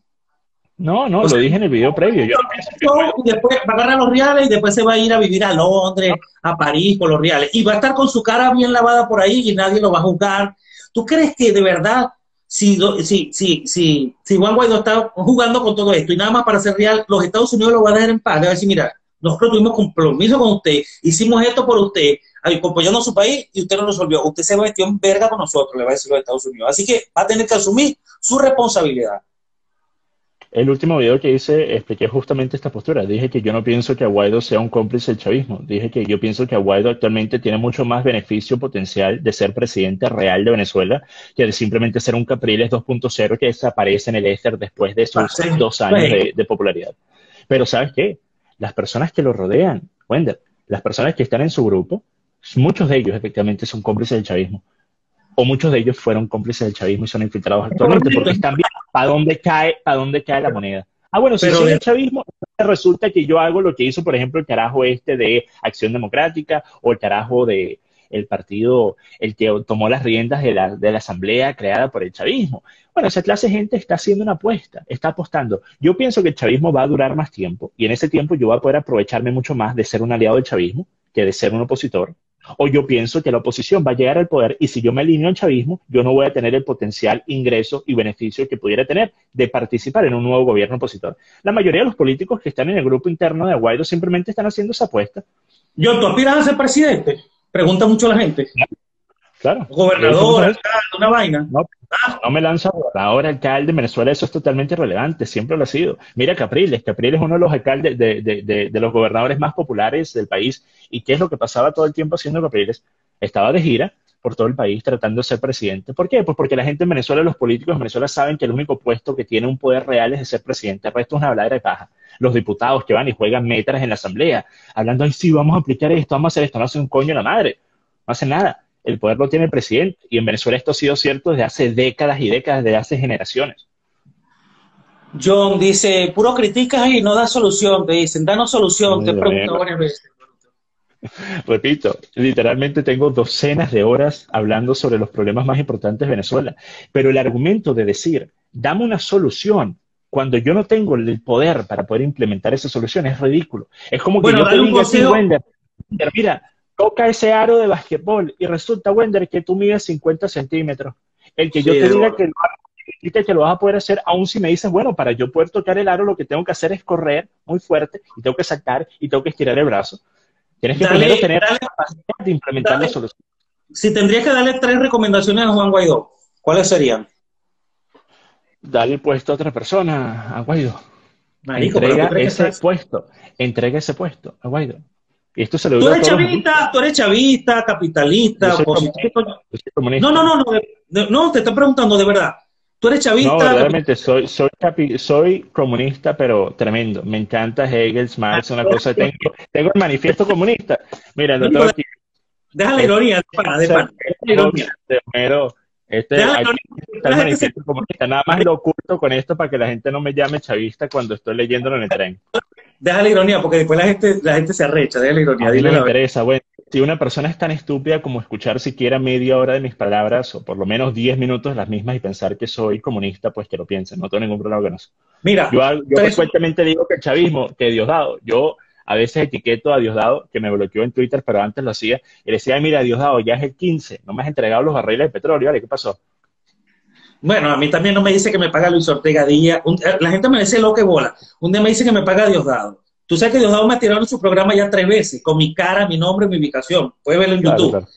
No, no, o sea, lo dije en el video previo. Yo no y después va a ganar los reales y después se va a ir a vivir a Londres, a París con los reales. Y va a estar con su cara bien lavada por ahí y nadie lo va a juzgar. ¿Tú crees que de verdad, si, si, si, si, si Juan Guaidó está jugando con todo esto y nada más para ser real, los Estados Unidos lo van a dejar en paz? Le van a decir, mira, nosotros tuvimos compromiso con usted, hicimos esto por usted, acompañando a su país y usted lo resolvió. Usted se metió en verga con nosotros, le va a decir los Estados Unidos. Así que va a tener que asumir su responsabilidad. El último video que hice expliqué justamente esta postura. Dije que yo no pienso que Guaidó sea un cómplice del chavismo. Dije que yo pienso que Guaidó actualmente tiene mucho más beneficio potencial de ser presidente real de Venezuela que de simplemente ser un Capriles dos punto cero que desaparece en el éter después de sus sí, dos años sí. de, de popularidad. Pero ¿sabes qué? Las personas que lo rodean, Wendel, las personas que están en su grupo, muchos de ellos efectivamente son cómplices del chavismo. O muchos de ellos fueron cómplices del chavismo y son infiltrados actualmente porque están bien. ¿Para dónde cae, para dónde cae la moneda? Ah, bueno, si pero, soy el chavismo, resulta que yo hago lo que hizo, por ejemplo, el carajo este de Acción Democrática o el carajo de el partido, el que tomó las riendas de la, de la asamblea creada por el chavismo. Bueno, esa clase de gente está haciendo una apuesta, está apostando. Yo pienso que el chavismo va a durar más tiempo y en ese tiempo yo voy a poder aprovecharme mucho más de ser un aliado del chavismo que de ser un opositor. O yo pienso que la oposición va a llegar al poder y si yo me alineo al chavismo, yo no voy a tener el potencial ingreso y beneficio que pudiera tener de participar en un nuevo gobierno opositor. La mayoría de los políticos que están en el grupo interno de Guaidó simplemente están haciendo esa apuesta. John, ¿tú aspiras a ser presidente? Pregunta mucho la gente. Claro. Gobernador, alcalde, una vaina. No, no me lanzo ahora alcalde de Venezuela, eso es totalmente irrelevante, siempre lo ha sido. Mira Capriles, Capriles es uno de los alcaldes, de, de, de, de los gobernadores más populares del país. ¿Y qué es lo que pasaba todo el tiempo haciendo Capriles? Estaba de gira por todo el país tratando de ser presidente. ¿Por qué? Pues porque la gente en Venezuela, los políticos en Venezuela saben que el único puesto que tiene un poder real es de ser presidente. El resto es una habladera de paja. Los diputados que van y juegan metas en la asamblea, hablando, ay sí, vamos a aplicar esto, vamos a hacer esto, no hacen un coño la madre, no hacen nada. El poder lo tiene el presidente. Y en Venezuela esto ha sido cierto desde hace décadas y décadas, desde hace generaciones. John dice, puro criticas y no da solución. Te dicen, danos solución. Te pregunto varias veces. Repito, literalmente tengo docenas de horas hablando sobre los problemas más importantes de Venezuela. Pero el argumento de decir, dame una solución, cuando yo no tengo el poder para poder implementar esa solución, es ridículo. Es como que bueno, yo te diga, sí, Wendel, mira, toca ese aro de basquetbol y resulta, Wendel, que tú mides cincuenta centímetros. El que sí, yo te diga que, que lo vas a poder hacer, aún si me dices, bueno, para yo poder tocar el aro, lo que tengo que hacer es correr muy fuerte y tengo que saltar y tengo que estirar el brazo. Tienes que dale, primero tener dale, la capacidad de implementar dale. la solución. Si tendrías que darle tres recomendaciones a Juan Guaidó, ¿cuáles serían? Dale el puesto a otra persona, a Guaidó. Marico, entrega ese estás... puesto, entrega ese puesto a Guaidó. Esto se lo tú eres chavista, tú eres chavista, capitalista, opositor. No, no, no, no, no, te estoy preguntando de verdad. Tú eres chavista. No, realmente soy, soy, capi, soy comunista, pero tremendo. Me encanta Hegel, Marx, una cosa. Tengo, tengo el manifiesto comunista. Mira, lo tengo aquí. Deja la ironía, de pana, de pana. De Homero, Este, claro, hay que estar manifiesto comunista. Nada más lo oculto con esto para que la gente no me llame chavista cuando estoy leyéndolo en el tren. Deja la ironía, porque después la gente, la gente se arrecha. Deja la ironía. A mí no me interesa. Bueno, si una persona es tan estúpida como escuchar siquiera media hora de mis palabras, o por lo menos diez minutos las mismas, y pensar que soy comunista, pues que lo piensen. No tengo ningún problema con eso. Mira, yo, yo entonces... frecuentemente digo que el chavismo, que Diosdado, yo... a veces etiqueto a Diosdado, que me bloqueó en Twitter, pero antes lo hacía, y le decía, mira, Diosdado, ya es el quince, no me has entregado los barriles de petróleo, ¿vale? ¿Qué pasó? Bueno, a mí también no me dice que me paga Luis Ortega Díaz. Un, la gente me dice lo que bola. Un día me dice que me paga Diosdado. Tú sabes que Diosdado me ha tirado en su programa ya tres veces, con mi cara, mi nombre, mi ubicación. Puedes verlo en claro, YouTube. Claro.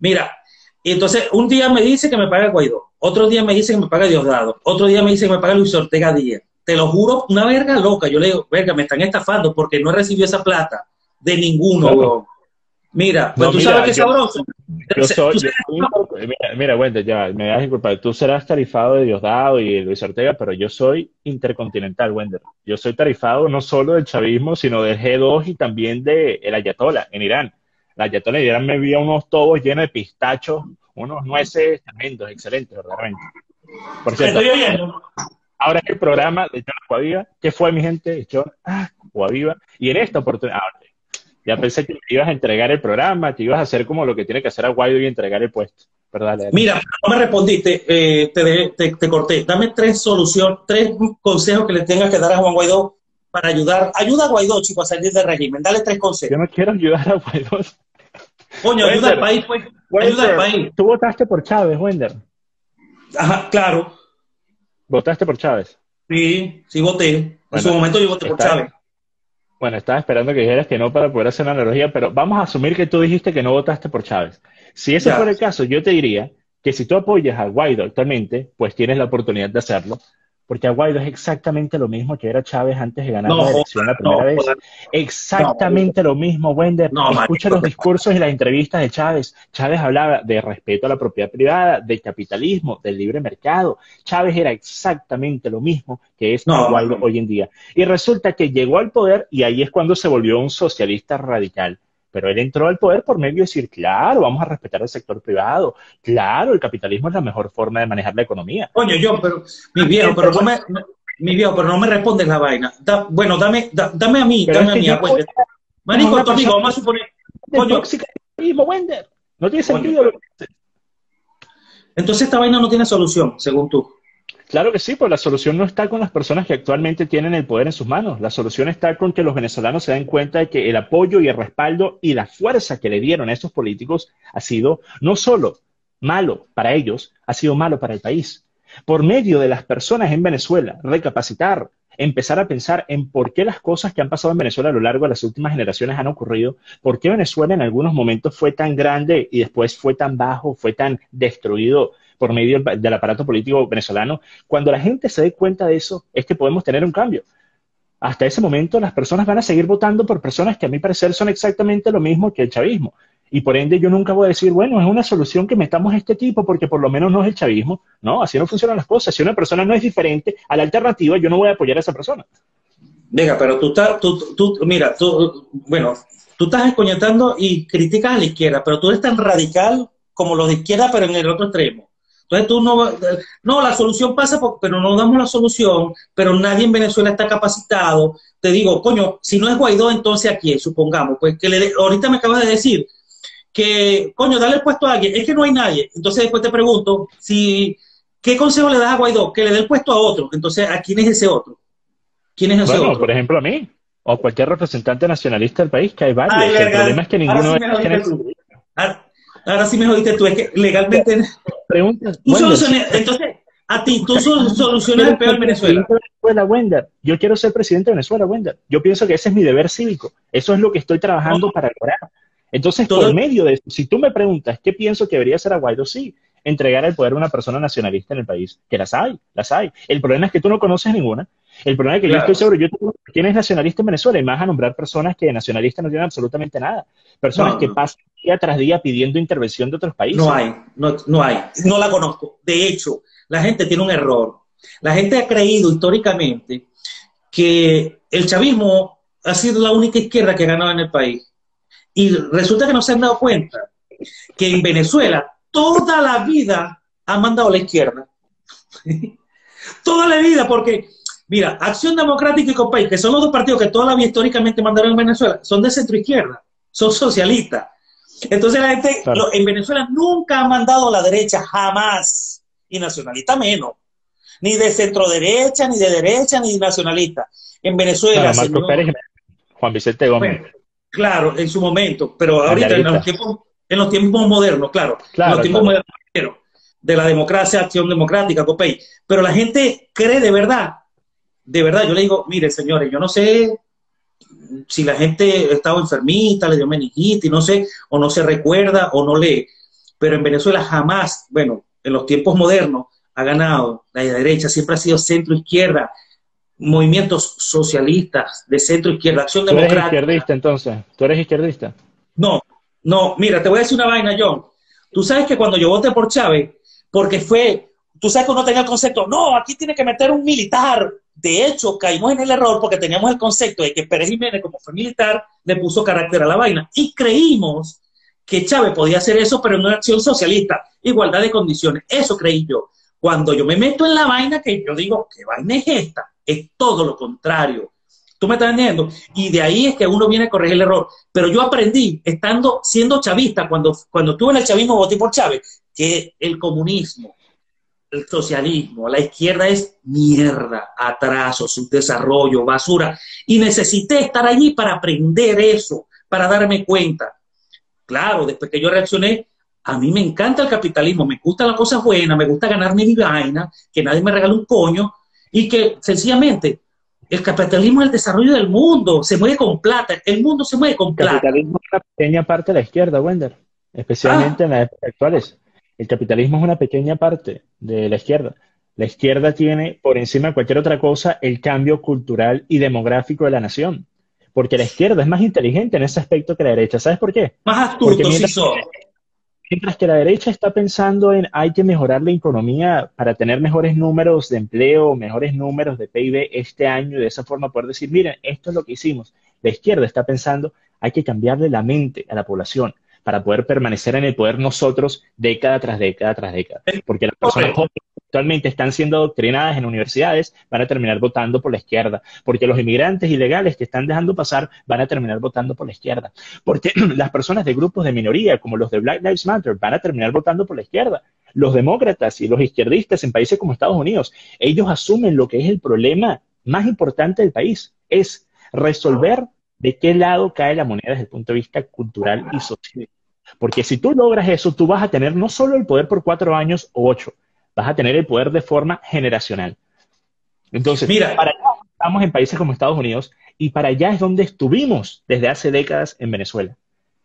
Mira, entonces un día me dice que me paga Guaidó, otro día me dice que me paga Diosdado, otro día me dice que me paga Luis Ortega Díaz. Te lo juro, una verga loca. Yo le digo, verga, me están estafando porque no recibió esa plata de ninguno, claro. Weón. Mira, pues no, tú mira, sabes que es sabroso. Yo soy, yo, sabroso? Mira, mira, bueno, ya, me vas a disculpar. Tú serás tarifado de Diosdado y de Luis Ortega, pero yo soy intercontinental, Wendel. Yo soy tarifado no solo del chavismo, sino del G dos y también del ayatolá en Irán. El ayatolá en Irán me envía unos tobos llenos de pistachos, unos nueces tremendos, excelentes, verdaderamente. Por cierto, estoy oyendo. Ahora es el programa de John Acquaviva. ¿Qué fue, mi gente? John Acquaviva. Y en esta oportunidad, ya pensé que ibas a entregar el programa, que ibas a hacer como lo que tiene que hacer Aguayo y entregar el puesto. Pero dale, dale. Mira, no me respondiste, eh, te, te, te corté. Dame tres soluciones, tres consejos que le tengas que dar a Juan Guaidó para ayudar. Ayuda a Guaidó, chico, a salir del régimen. Dale tres consejos. Yo no quiero ayudar a Guaidó. Coño, Wendel, ayuda al país, pues. Wendel, ayuda al país. Tú votaste por Chávez, Wendel. Ajá, claro. ¿Votaste por Chávez? Sí, sí voté. En bueno, su momento yo voté por está, Chávez. Bueno, estaba esperando que dijeras que no para poder hacer una analogía, pero vamos a asumir que tú dijiste que no votaste por Chávez. Si ese fuera el caso, yo te diría que si tú apoyas a Guaidó actualmente, pues tienes la oportunidad de hacerlo, porque a Guaidó es exactamente lo mismo que era Chávez antes de ganar no, la elección la primera no, vez. Exactamente no, lo mismo, Wendel. No, Escucha marido. los discursos y las entrevistas de Chávez. Chávez hablaba de respeto a la propiedad privada, del capitalismo, del libre mercado. Chávez era exactamente lo mismo que es no, Guaidó no. hoy en día. Y resulta que llegó al poder y ahí es cuando se volvió un socialista radical. Pero él entró al poder por medio de decir, claro, vamos a respetar el sector privado, claro, el capitalismo es la mejor forma de manejar la economía. Coño, yo, pero, mi viejo, pero no me, mi viejo, pero no me respondes la vaina. Da, bueno, dame, da, dame a mí, pero dame a mí, Wendel. Marico, tu amigo, vamos a suponer... Coño, Wendel, no tiene sentido lo que dices. Entonces esta vaina no tiene solución, según tú. Claro que sí, pero la solución no está con las personas que actualmente tienen el poder en sus manos. La solución está con que los venezolanos se den cuenta de que el apoyo y el respaldo y la fuerza que le dieron a estos políticos ha sido no solo malo para ellos, ha sido malo para el país. Por medio de las personas en Venezuela, recapacitar, empezar a pensar en por qué las cosas que han pasado en Venezuela a lo largo de las últimas generaciones han ocurrido, por qué Venezuela en algunos momentos fue tan grande y después fue tan bajo, fue tan destruido por medio del aparato político venezolano. Cuando la gente se dé cuenta de eso, es que podemos tener un cambio. Hasta ese momento las personas van a seguir votando por personas que a mi parecer son exactamente lo mismo que el chavismo. Y por ende yo nunca voy a decir, bueno, es una solución que metamos este tipo porque por lo menos no es el chavismo. No, así no funcionan las cosas. Si una persona no es diferente a la alternativa, yo no voy a apoyar a esa persona. Venga, pero tú estás, tú, tú, mira, tú, bueno, tú estás escoñetando y criticas a la izquierda, pero tú eres tan radical como los de izquierda, pero en el otro extremo. Entonces tú no, no, la solución pasa, por, pero no damos la solución, pero nadie en Venezuela está capacitado. Te digo, coño, si no es Guaidó, entonces ¿a quién? Supongamos, pues que le de, ahorita me acabas de decir que, coño, dale el puesto a alguien, es que no hay nadie. Entonces después te pregunto, si ¿qué consejo le das a Guaidó? Que le dé el puesto a otro. Entonces, ¿a quién es ese otro? ¿Quién es ese bueno, otro? Por ejemplo, a mí, o cualquier representante nacionalista del país, que hay varios. Ay, el legal. Problema es que ninguno sí de ellos tú. Ahora, ahora sí me jodiste tú, es que legalmente... Preguntas. Entonces, a ti, tú solucionas el peor en Venezuela. Venezuela Yo quiero ser presidente de Venezuela, Wendel. Yo pienso que ese es mi deber cívico. Eso es lo que estoy trabajando no. para lograr. Entonces, Todo... por medio de eso, si tú me preguntas qué pienso que debería hacer a Guaidó, sí, entregar el poder a una persona nacionalista en el país. Que las hay, las hay. El problema es que tú no conoces ninguna. El problema es que claro. yo estoy seguro, yo tengo quién es nacionalista en Venezuela y más a nombrar personas que de nacionalistas no tienen absolutamente nada. Personas no, que pasan día tras día pidiendo intervención de otros países. No hay, no, no hay, no la conozco. De hecho, la gente tiene un error. La gente ha creído históricamente que el chavismo ha sido la única izquierda que ha ganado en el país. Y resulta que no se han dado cuenta que en Venezuela toda la vida han mandado a la izquierda. Toda la vida, porque, mira, Acción Democrática y COPEI, que son los dos partidos que toda la vida históricamente mandaron en Venezuela, son de centro izquierda, son socialistas. Entonces la gente, claro, lo, en Venezuela nunca ha mandado a la derecha, jamás, y nacionalista menos, ni de centro derecha, ni de derecha, ni de nacionalista. En Venezuela... Claro, Marcos Pérez Jiménez, Juan Vicente Gómez. Bueno, claro, en su momento, pero ahorita en los, tiempos, en los tiempos modernos, claro, claro en los tiempos claro. modernos de la democracia, Acción Democrática, COPEI, pero la gente cree de verdad, de verdad, yo le digo, mire señores, yo no sé... si la gente estaba enfermita, le dio meningitis, no sé, o no se recuerda, o no lee. Pero en Venezuela jamás, bueno, en los tiempos modernos, ha ganado la derecha, siempre ha sido centro-izquierda, movimientos socialistas de centro-izquierda, Acción Democrática. ¿Tú eres izquierdista, entonces? ¿Tú eres izquierdista? No, no, mira, te voy a decir una vaina, John. Tú sabes que cuando yo voté por Chávez, porque fue, tú sabes que uno tenía el concepto, no, aquí tiene que meter un militar. De hecho, caímos en el error porque teníamos el concepto de que Pérez Jiménez, como fue militar, le puso carácter a la vaina. Y creímos que Chávez podía hacer eso, pero en una acción socialista. Igualdad de condiciones. Eso creí yo. Cuando yo me meto en la vaina, que yo digo, ¿qué vaina es esta? Es todo lo contrario. ¿Tú me estás entendiendo? Y de ahí es que uno viene a corregir el error. Pero yo aprendí, estando siendo chavista, cuando, cuando estuve en el chavismo, voté por Chávez, que el comunismo, el socialismo, la izquierda es mierda, atraso, subdesarrollo, basura. Y necesité estar allí para aprender eso, para darme cuenta. Claro, después que yo reaccioné, a mí me encanta el capitalismo, me gusta la cosa buena, me gusta ganarme mi vaina, que nadie me regale un coño, y que sencillamente el capitalismo es el desarrollo del mundo, se mueve con plata, el mundo se mueve con plata. El capitalismo es una pequeña parte de la izquierda, Wendel, especialmente ah. en las épocas actuales. El capitalismo es una pequeña parte de la izquierda. La izquierda tiene, por encima de cualquier otra cosa, el cambio cultural y demográfico de la nación. Porque la izquierda es más inteligente en ese aspecto que la derecha. ¿Sabes por qué? Más astuto, mientras, sí son. Mientras que la derecha está pensando en hay que mejorar la economía para tener mejores números de empleo, mejores números de P I B este año, y de esa forma poder decir, miren, esto es lo que hicimos. La izquierda está pensando, hay que cambiarle la mente a la población para poder permanecer en el poder nosotros década tras década tras década. Porque las personas jóvenes actualmente están siendo adoctrinadas en universidades, van a terminar votando por la izquierda. Porque los inmigrantes ilegales que están dejando pasar van a terminar votando por la izquierda. Porque las personas de grupos de minoría, como los de Black Lives Matter, van a terminar votando por la izquierda. Los demócratas y los izquierdistas en países como Estados Unidos, ellos asumen lo que es el problema más importante del país, es resolver de qué lado cae la moneda desde el punto de vista cultural y social. Porque si tú logras eso, tú vas a tener no solo el poder por cuatro años o ocho, vas a tener el poder de forma generacional. Entonces, mira, para allá estamos en países como Estados Unidos y para allá es donde estuvimos desde hace décadas en Venezuela.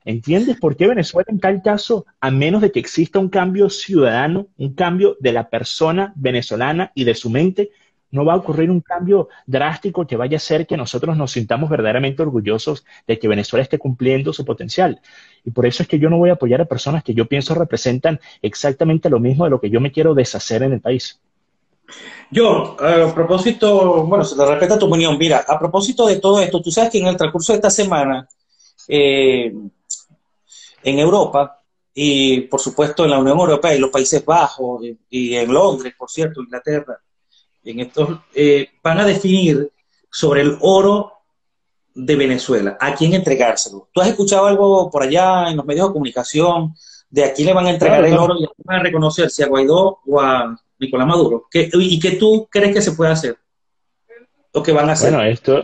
¿Entiendes por qué Venezuela en tal caso, a menos de que exista un cambio ciudadano, un cambio de la persona venezolana y de su mente, no va a ocurrir un cambio drástico que vaya a hacer que nosotros nos sintamos verdaderamente orgullosos de que Venezuela esté cumpliendo su potencial? Y por eso es que yo no voy a apoyar a personas que yo pienso representan exactamente lo mismo de lo que yo me quiero deshacer en el país. Yo, a propósito, bueno, se te respeta tu opinión. Mira, a propósito de todo esto, tú sabes que en el transcurso de esta semana, eh, en Europa, y por supuesto en la Unión Europea, y los Países Bajos, y, y en Londres, por cierto, Inglaterra, en estos, eh, van a definir sobre el oro de Venezuela, a quién entregárselo. ¿Tú has escuchado algo por allá en los medios de comunicación de a quién le van a entregar claro, el no. oro y van a reconocer si a Guaidó o a Nicolás Maduro? ¿Qué, ¿Y qué tú crees que se puede hacer? ¿O qué van a hacer? Bueno, esto,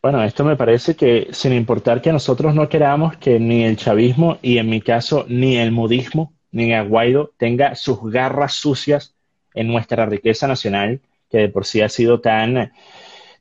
bueno, esto me parece que sin importar que nosotros no queramos que ni el chavismo y en mi caso ni el modismo ni a Guaidó tenga sus garras sucias en nuestra riqueza nacional, que de por sí ha sido tan,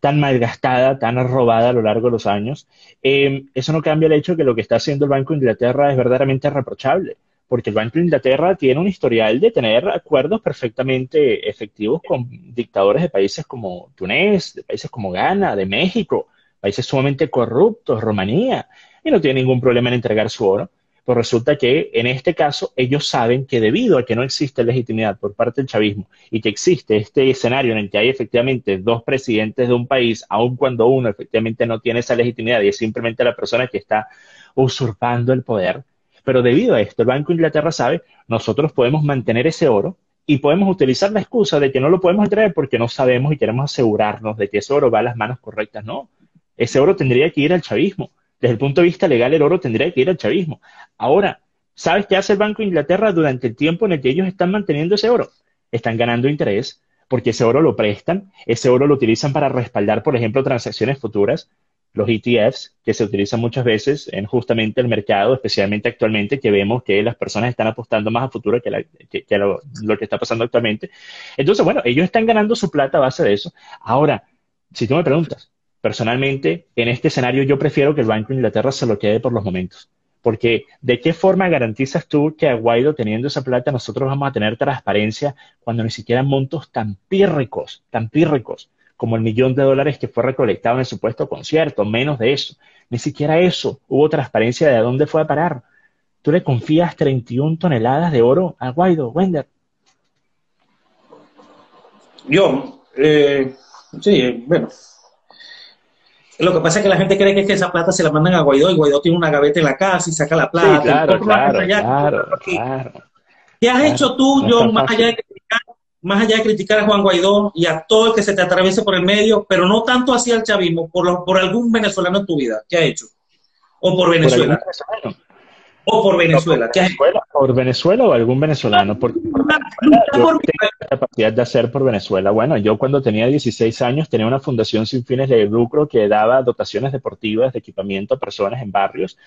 tan malgastada, tan robada a lo largo de los años, eh, eso no cambia el hecho de que lo que está haciendo el Banco de Inglaterra es verdaderamente reprochable, porque el Banco de Inglaterra tiene un historial de tener acuerdos perfectamente efectivos con dictadores de países como Túnez, de países como Ghana, de México, países sumamente corruptos, Rumanía, y no tiene ningún problema en entregar su oro. Pues resulta que en este caso ellos saben que debido a que no existe legitimidad por parte del chavismo y que existe este escenario en el que hay efectivamente dos presidentes de un país, aun cuando uno efectivamente no tiene esa legitimidad y es simplemente la persona que está usurpando el poder, pero debido a esto el Banco de Inglaterra sabe, nosotros podemos mantener ese oro y podemos utilizar la excusa de que no lo podemos entregar porque no sabemos y queremos asegurarnos de que ese oro va a las manos correctas. No, ese oro tendría que ir al chavismo. Desde el punto de vista legal, el oro tendría que ir al chavismo. Ahora, ¿sabes qué hace el Banco de Inglaterra durante el tiempo en el que ellos están manteniendo ese oro? Están ganando interés, porque ese oro lo prestan, ese oro lo utilizan para respaldar, por ejemplo, transacciones futuras, los E T Fs, que se utilizan muchas veces en justamente el mercado, especialmente actualmente, que vemos que las personas están apostando más a futuro que, la, que, que lo, lo que está pasando actualmente. Entonces, bueno, ellos están ganando su plata a base de eso. Ahora, si tú me preguntas, personalmente, en este escenario yo prefiero que el Banco de Inglaterra se lo quede por los momentos. Porque, ¿de qué forma garantizas tú que a Guaidó, teniendo esa plata, nosotros vamos a tener transparencia cuando ni siquiera montos tan pírricos, tan pírricos, como el millón de dólares que fue recolectado en el supuesto concierto, menos de eso? Ni siquiera eso hubo transparencia de a dónde fue a parar. ¿Tú le confías treinta y una toneladas de oro a Guaidó, Wendel? Yo, eh, sí, bueno. Lo que pasa es que la gente cree que, es que esa plata se la mandan a Guaidó, y Guaidó tiene una gaveta en la casa y saca la plata. Sí, claro, claro, allá, claro, claro. ¿Qué has claro, hecho tú, no John, más allá de criticar, más allá de criticar a Juan Guaidó y a todo el que se te atraviese por el medio, pero no tanto hacia el chavismo, por, lo, por algún venezolano en tu vida? ¿Qué has hecho? ¿O por Venezuela? ¿Por o por Venezuela? No, por, ¿Qué Venezuela has hecho? ¿Por Venezuela o algún venezolano? Porque por Venezuela, yo tengo la capacidad de hacer por Venezuela. Bueno, yo cuando tenía dieciséis años tenía una fundación sin fines de lucro que daba dotaciones deportivas de equipamiento a personas en barrios.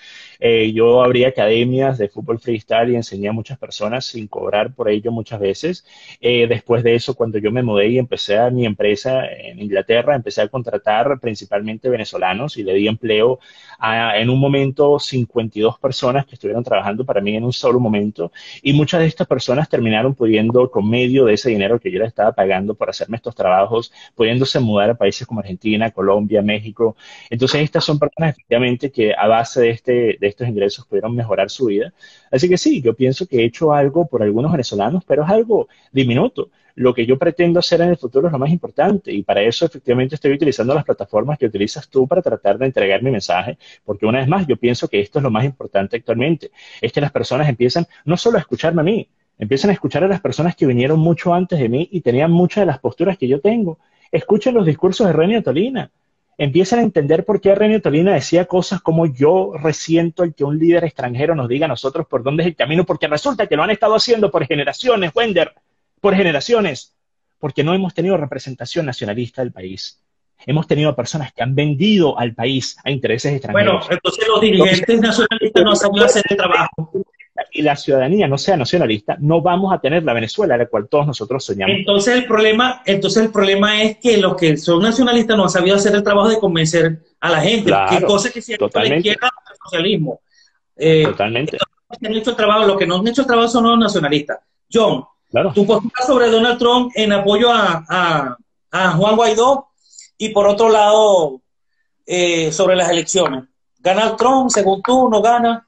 Eh, yo abría academias de fútbol freestyle y enseñé a muchas personas sin cobrar por ello muchas veces. Eh, después de eso, cuando yo me mudé y empecé a mi empresa en Inglaterra, empecé a contratar principalmente venezolanos y le di empleo a, en un momento, cincuenta y dos personas que estuvieron trabajando para mí en un solo momento, y muchas de estas personas terminaron pudiendo, con medio de ese dinero que yo les estaba pagando por hacerme estos trabajos, pudiéndose mudar a países como Argentina, Colombia, México. Entonces estas son personas efectivamente que a base de, este, de estos ingresos pudieron mejorar su vida. Así que sí, yo pienso que he hecho algo por algunos venezolanos, pero es algo diminuto. Lo que yo pretendo hacer en el futuro es lo más importante, y para eso efectivamente estoy utilizando las plataformas que utilizas tú para tratar de entregar mi mensaje, porque una vez más yo pienso que esto es lo más importante actualmente, es que las personas empiezan no solo a escucharme a mí, empiezan a escuchar a las personas que vinieron mucho antes de mí y tenían muchas de las posturas que yo tengo. Escuchen los discursos de René Tolina. Empiezan a entender por qué René Tolina decía cosas como: yo resiento el que un líder extranjero nos diga a nosotros por dónde es el camino, porque resulta que lo han estado haciendo por generaciones, Wendel. Por generaciones, porque no hemos tenido representación nacionalista del país. Hemos tenido personas que han vendido al país a intereses extranjeros. Bueno, entonces los dirigentes nacionalistas no saben hacer el trabajo. Y la ciudadanía no sea nacionalista, no vamos a tener la Venezuela la cual todos nosotros soñamos. Entonces el problema, entonces el problema es que los que son nacionalistas no han sabido hacer el trabajo de convencer a la gente. Claro, que cosa que se ha la izquierda del socialismo. Eh, totalmente. Los que han hecho el trabajo, los que no han hecho el trabajo son los nacionalistas. John, claro. Tu postura sobre Donald Trump en apoyo a, a, a Juan Guaidó, y por otro lado eh, sobre las elecciones. ¿Gana Trump según tú? ¿No gana?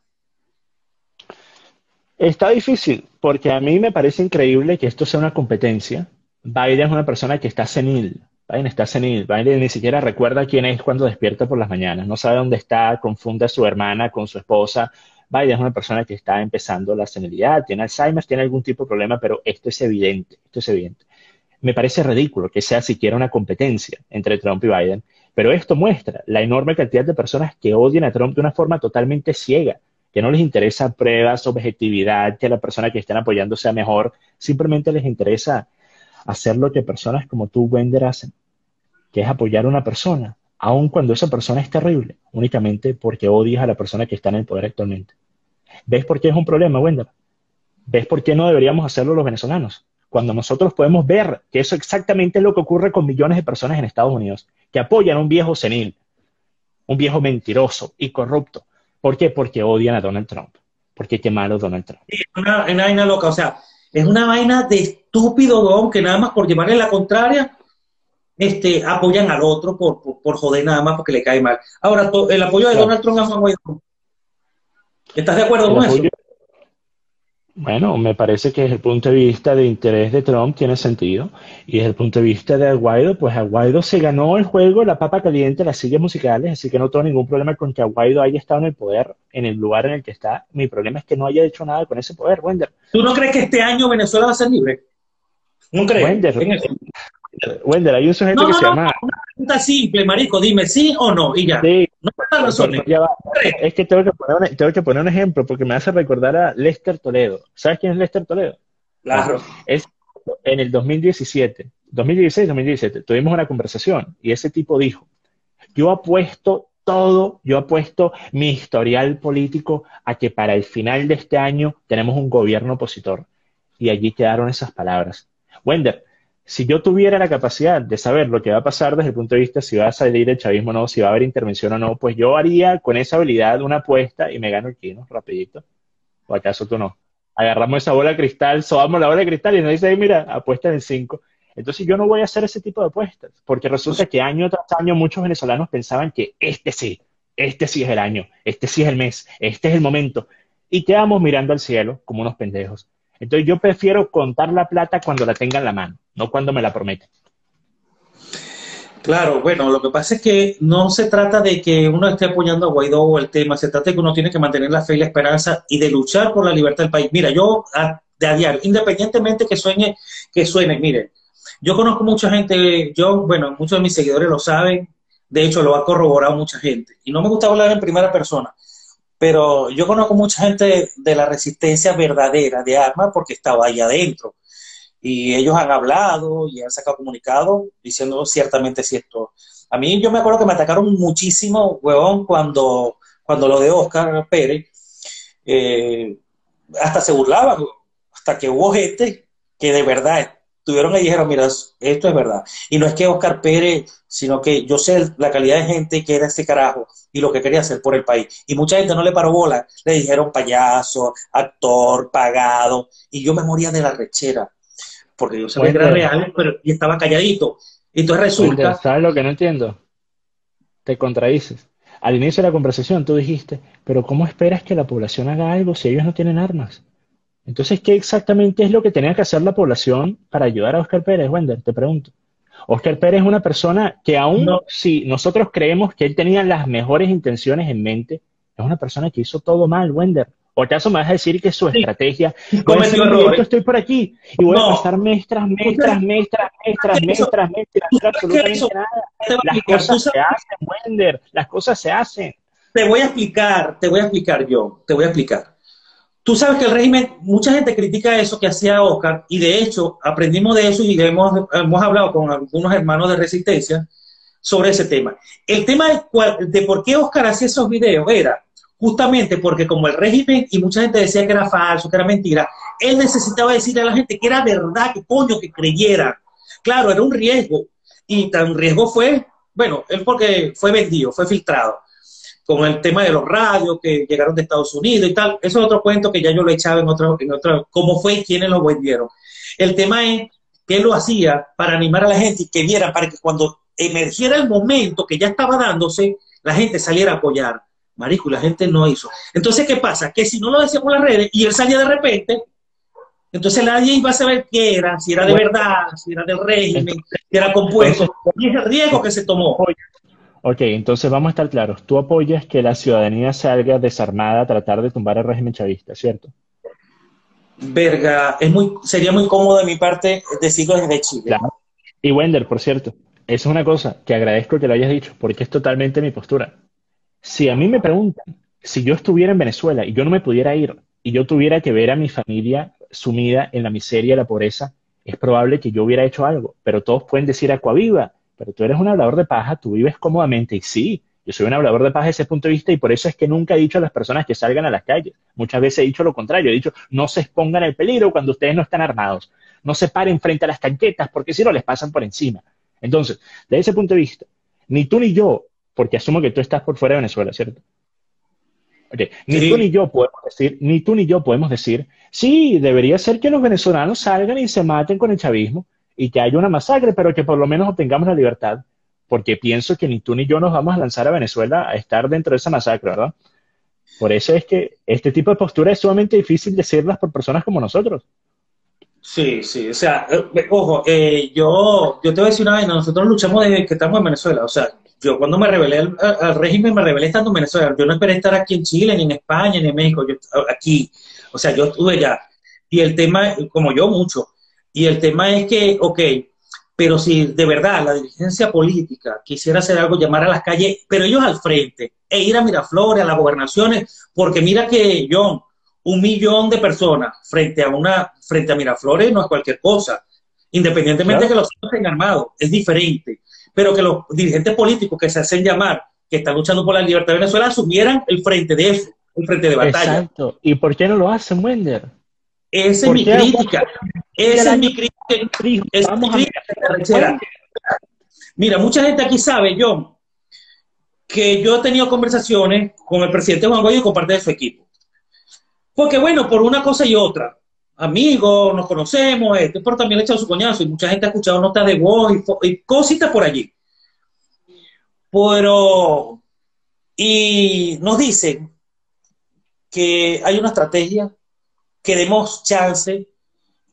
Está difícil, porque a mí me parece increíble que esto sea una competencia. Biden es una persona que está senil. Biden está senil. Biden ni siquiera recuerda quién es cuando despierta por las mañanas. No sabe dónde está, confunde a su hermana con su esposa. Biden es una persona que está empezando la senilidad, tiene Alzheimer, tiene algún tipo de problema, pero esto es evidente, esto es evidente. Me parece ridículo que sea siquiera una competencia entre Trump y Biden, pero esto muestra la enorme cantidad de personas que odian a Trump de una forma totalmente ciega, que no les interesa pruebas, objetividad, que la persona que están apoyando sea mejor, simplemente les interesa hacer lo que personas como tú, Wendel, hacen, que es apoyar a una persona, aun cuando esa persona es terrible, únicamente porque odias a la persona que está en el poder actualmente. ¿Ves por qué es un problema, Wendel? ¿Ves por qué no deberíamos hacerlo los venezolanos? Cuando nosotros podemos ver que eso exactamente es lo que ocurre con millones de personas en Estados Unidos, que apoyan a un viejo senil, un viejo mentiroso y corrupto. ¿Por qué? Porque odian a Donald Trump. Porque qué malo Donald Trump. Es una, una vaina loca, o sea, es una vaina de estúpido, don, que nada más por llevarle la contraria... Este, apoyan al otro por, por, por joder nada más porque le cae mal. Ahora, to, el apoyo de Donald Trump a Juan Guaidó, ¿estás de acuerdo el con apoyo... eso? Bueno, me parece que desde el punto de vista de interés de Trump tiene sentido, y desde el punto de vista de Guaidó, pues Guaidó se ganó el juego, la papa caliente, las sillas musicales, así que no tengo ningún problema con que Guaidó haya estado en el poder, en el lugar en el que está. Mi problema es que no haya hecho nada con ese poder, Wendel. ¿Tú no crees que este año Venezuela va a ser libre? ¿No crees? Wendel, Wendel, hay un sujeto no, que no, se no, llama... No, una pregunta simple, marico, dime sí o no, y ya. Sí, no me das razones. Ya va. Es que tengo que, poner un, tengo que poner un ejemplo, porque me hace recordar a Lester Toledo. ¿Sabes quién es Lester Toledo? Claro. Él, en el dos mil diecisiete, dos mil dieciséis, dos mil diecisiete, tuvimos una conversación, y ese tipo dijo, yo apuesto todo, yo apuesto mi historial político a que para el final de este año tenemos un gobierno opositor. Y allí quedaron esas palabras. Wendel, si yo tuviera la capacidad de saber lo que va a pasar desde el punto de vista si va a salir el chavismo o no, si va a haber intervención o no, pues yo haría con esa habilidad una apuesta y me gano el quino rapidito. ¿O acaso tú no? Agarramos esa bola de cristal, sobamos la bola de cristal y nos dice, mira, apuesta en el cinco. Entonces yo no voy a hacer ese tipo de apuestas, porque resulta que año tras año muchos venezolanos pensaban que este sí, este sí es el año, este sí es el mes, este es el momento. Y quedamos mirando al cielo como unos pendejos. Entonces yo prefiero contar la plata cuando la tenga en la mano, no cuando me la prometen. Claro, bueno, lo que pasa es que no se trata de que uno esté apoyando a Guaidó o el tema, se trata de que uno tiene que mantener la fe y la esperanza y de luchar por la libertad del país. Mira, yo a, de a diario, independientemente que sueñe, que suene, miren, yo conozco mucha gente, yo, bueno, muchos de mis seguidores lo saben, de hecho lo ha corroborado mucha gente, y no me gusta hablar en primera persona, pero yo conozco mucha gente de la resistencia verdadera de armas porque estaba ahí adentro. Y ellos han hablado y han sacado comunicados diciendo ciertamente cierto. A mí yo me acuerdo que me atacaron muchísimo, huevón, cuando, cuando lo de Oscar Pérez. Eh, hasta se burlaban, hasta que hubo gente que de verdad estuvieron ahí y dijeron, mira, esto es verdad. Y no es que Oscar Pérez, sino que yo sé la calidad de gente que era este carajo y lo que quería hacer por el país. Y mucha gente no le paró bola. Le dijeron payaso, actor, pagado. Y yo me moría de la rechera. Porque yo sabía que era real, pero y estaba calladito. Y entonces resulta... ¿Sabes lo que no entiendo? Te contradices. Al inicio de la conversación tú dijiste, pero ¿cómo esperas que la población haga algo si ellos no tienen armas? Entonces, ¿qué exactamente es lo que tenía que hacer la población para ayudar a Oscar Pérez, Wendel? Te pregunto. Oscar Pérez es una persona que aún no. Si nosotros creemos que él tenía las mejores intenciones en mente, es una persona que hizo todo mal, Wendel. ¿O acaso me vas a decir que su sí. estrategia... Cometió errores. Estoy por aquí y voy no. a pasar mes tras mes, tras mes, tras mes, tras mes, tras mes, tras mes, Las cosas se hacen, Wendel. Las cosas se hacen. Te voy a explicar, te voy a explicar yo, te voy a explicar. Tú sabes que el régimen, mucha gente critica eso que hacía Oscar, y de hecho aprendimos de eso y hemos, hemos hablado con algunos hermanos de resistencia sobre ese tema. El tema de, de por qué Oscar hacía esos videos era justamente porque como el régimen, y mucha gente decía que era falso, que era mentira, él necesitaba decirle a la gente que era verdad, que coño, que creyera. Claro, era un riesgo, y tan riesgo fue, bueno, él porque fue vendido, fue filtrado. Con el tema de los radios que llegaron de Estados Unidos y tal, eso es otro cuento que ya yo lo echaba en otra, en otra, cómo fue y quiénes lo vendieron. El tema es que él lo hacía para animar a la gente y que viera, para que cuando emergiera el momento que ya estaba dándose, la gente saliera a apoyar. Marico, la gente no hizo. Entonces, ¿qué pasa? Que si no lo decía por las redes y él salía de repente, entonces nadie iba a saber qué era, si era de bueno, verdad, si era del régimen, si era compuesto, y es el riesgo que se tomó. Ok, entonces vamos a estar claros. Tú apoyas que la ciudadanía salga desarmada a tratar de tumbar el régimen chavista, ¿cierto? Verga, es muy, sería muy cómodo de mi parte decirlo desde Chile. Claro. Y Wendel, por cierto, eso es una cosa que agradezco que lo hayas dicho, porque es totalmente mi postura. Si a mí me preguntan, si yo estuviera en Venezuela y yo no me pudiera ir, y yo tuviera que ver a mi familia sumida en la miseria y la pobreza, es probable que yo hubiera hecho algo, pero todos pueden decir Acquaviva, pero tú eres un hablador de paja, tú vives cómodamente, y sí, yo soy un hablador de paja desde ese punto de vista, y por eso es que nunca he dicho a las personas que salgan a las calles. Muchas veces he dicho lo contrario, he dicho, no se expongan al peligro cuando ustedes no están armados, no se paren frente a las tanquetas, porque si no les pasan por encima. Entonces, desde ese punto de vista, ni tú ni yo, porque asumo que tú estás por fuera de Venezuela, ¿cierto? Okay. Ni sí. tú ni yo podemos decir, ni tú ni yo podemos decir, sí, debería ser que los venezolanos salgan y se maten con el chavismo, y que haya una masacre, pero que por lo menos obtengamos la libertad, porque pienso que ni tú ni yo nos vamos a lanzar a Venezuela a estar dentro de esa masacre, ¿verdad? Por eso es que este tipo de postura es sumamente difícil decirlas por personas como nosotros. Sí, sí, o sea, ojo, eh, yo, yo te voy a decir una vaina, nosotros luchamos desde que estamos en Venezuela, o sea, yo cuando me rebelé al, al régimen, me rebelé estando en Venezuela, yo no esperé estar aquí en Chile, ni en España, ni en México, yo, aquí, o sea, yo estuve allá, y el tema, como yo, mucho. Y el tema es que, ok, pero si de verdad la dirigencia política quisiera hacer algo, llamar a las calles, pero ellos al frente, e ir a Miraflores, a las gobernaciones, porque mira que, John, un millón de personas frente a una frente a Miraflores no es cualquier cosa, independientemente claro. de que los estén armados, es diferente. Pero que los dirigentes políticos que se hacen llamar, que están luchando por la libertad de Venezuela, asumieran el frente de eso, el frente de batalla. Exacto. ¿Y por qué no lo hacen, Wendel? Esa es mi crítica. Esa es mi crítica. Esa es mi crítica. Mira, mucha gente aquí sabe, John, que yo he tenido conversaciones con el presidente Juan Guaidó y con parte de su equipo. Porque, bueno, por una cosa y otra, amigos, nos conocemos, este, pero también le he echado su coñazo y mucha gente ha escuchado notas de voz y, y cositas por allí. Pero, y nos dicen que hay una estrategia, que demos chance,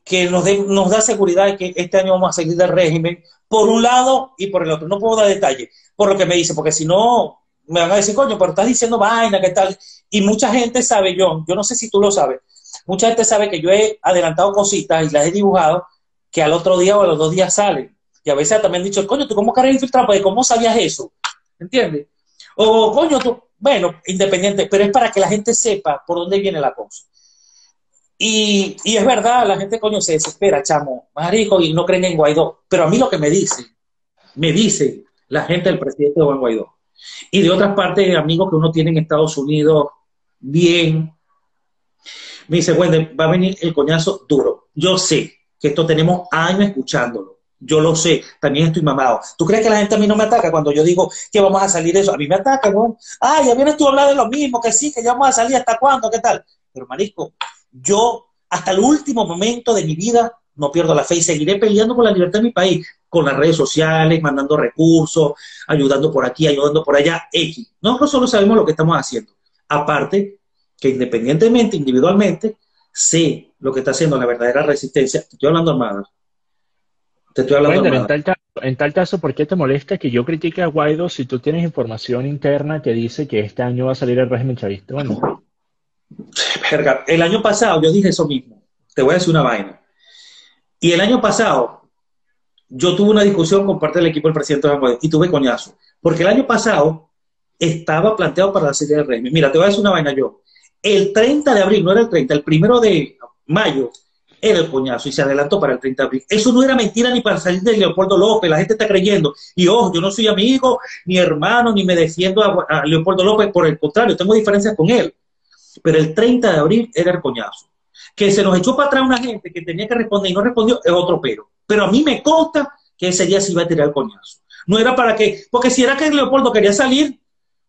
que nos, de, nos da seguridad y que este año vamos a seguir del régimen, por un lado y por el otro. No puedo dar detalles por lo que me dicen, porque si no, me van a decir, coño, pero estás diciendo vaina, ¿qué tal? Y mucha gente sabe, John, yo no sé si tú lo sabes, mucha gente sabe que yo he adelantado cositas y las he dibujado, que al otro día o a los dos días salen. Y a veces también han dicho, coño, ¿tú cómo querés infiltrar? Pues, ¿cómo sabías eso? ¿Entiendes? O, coño, tú, bueno, independiente, pero es para que la gente sepa por dónde viene la cosa. Y, y es verdad, la gente, coño, se desespera, chamo, marico, y no creen en Guaidó. Pero a mí lo que me dicen, me dice la gente del presidente Juan Guaidó. Y de otras partes, de amigos que uno tiene en Estados Unidos, bien, me dice, bueno, va a venir el coñazo duro. Yo sé que esto tenemos años escuchándolo. Yo lo sé, también estoy mamado. ¿Tú crees que la gente a mí no me ataca cuando yo digo que vamos a salir de eso? A mí me ataca, ¿no? Ah, ya vienes tú a hablar de lo mismo, que sí, que ya vamos a salir, ¿hasta cuándo? ¿Qué tal? Pero, marico, yo hasta el último momento de mi vida no pierdo la fe y seguiré peleando por la libertad de mi país, con las redes sociales, mandando recursos, ayudando por aquí, ayudando por allá, X. Nosotros solo sabemos lo que estamos haciendo. Aparte, que independientemente, individualmente, sé lo que está haciendo la verdadera resistencia. Te estoy hablando armada. Te estoy hablando Wendel, armada. En tal, en tal caso, ¿por qué te molesta que yo critique a Guaidó si tú tienes información interna que dice que este año va a salir el régimen chavista? Bueno. Verga, el año pasado yo dije eso mismo. Te voy a decir una vaina. Y el año pasado yo tuve una discusión con parte del equipo del presidente de Guaidó y tuve coñazo. Porque el año pasado estaba planteado para la salida del régimen. Mira, te voy a decir una vaina yo. El treinta de abril, no era el treinta, el primero de mayo era el coñazo y se adelantó para el treinta de abril. Eso no era mentira ni para salir de Leopoldo López, la gente está creyendo. Y ojo, yo no soy amigo, ni hermano, ni me defiendo a, a Leopoldo López, por el contrario, tengo diferencias con él. Pero el treinta de abril era el coñazo. Que se nos echó para atrás una gente que tenía que responder y no respondió, es otro pero. Pero a mí me consta que ese día se iba a tirar el coñazo. No era para que, porque si era que Leopoldo quería salir,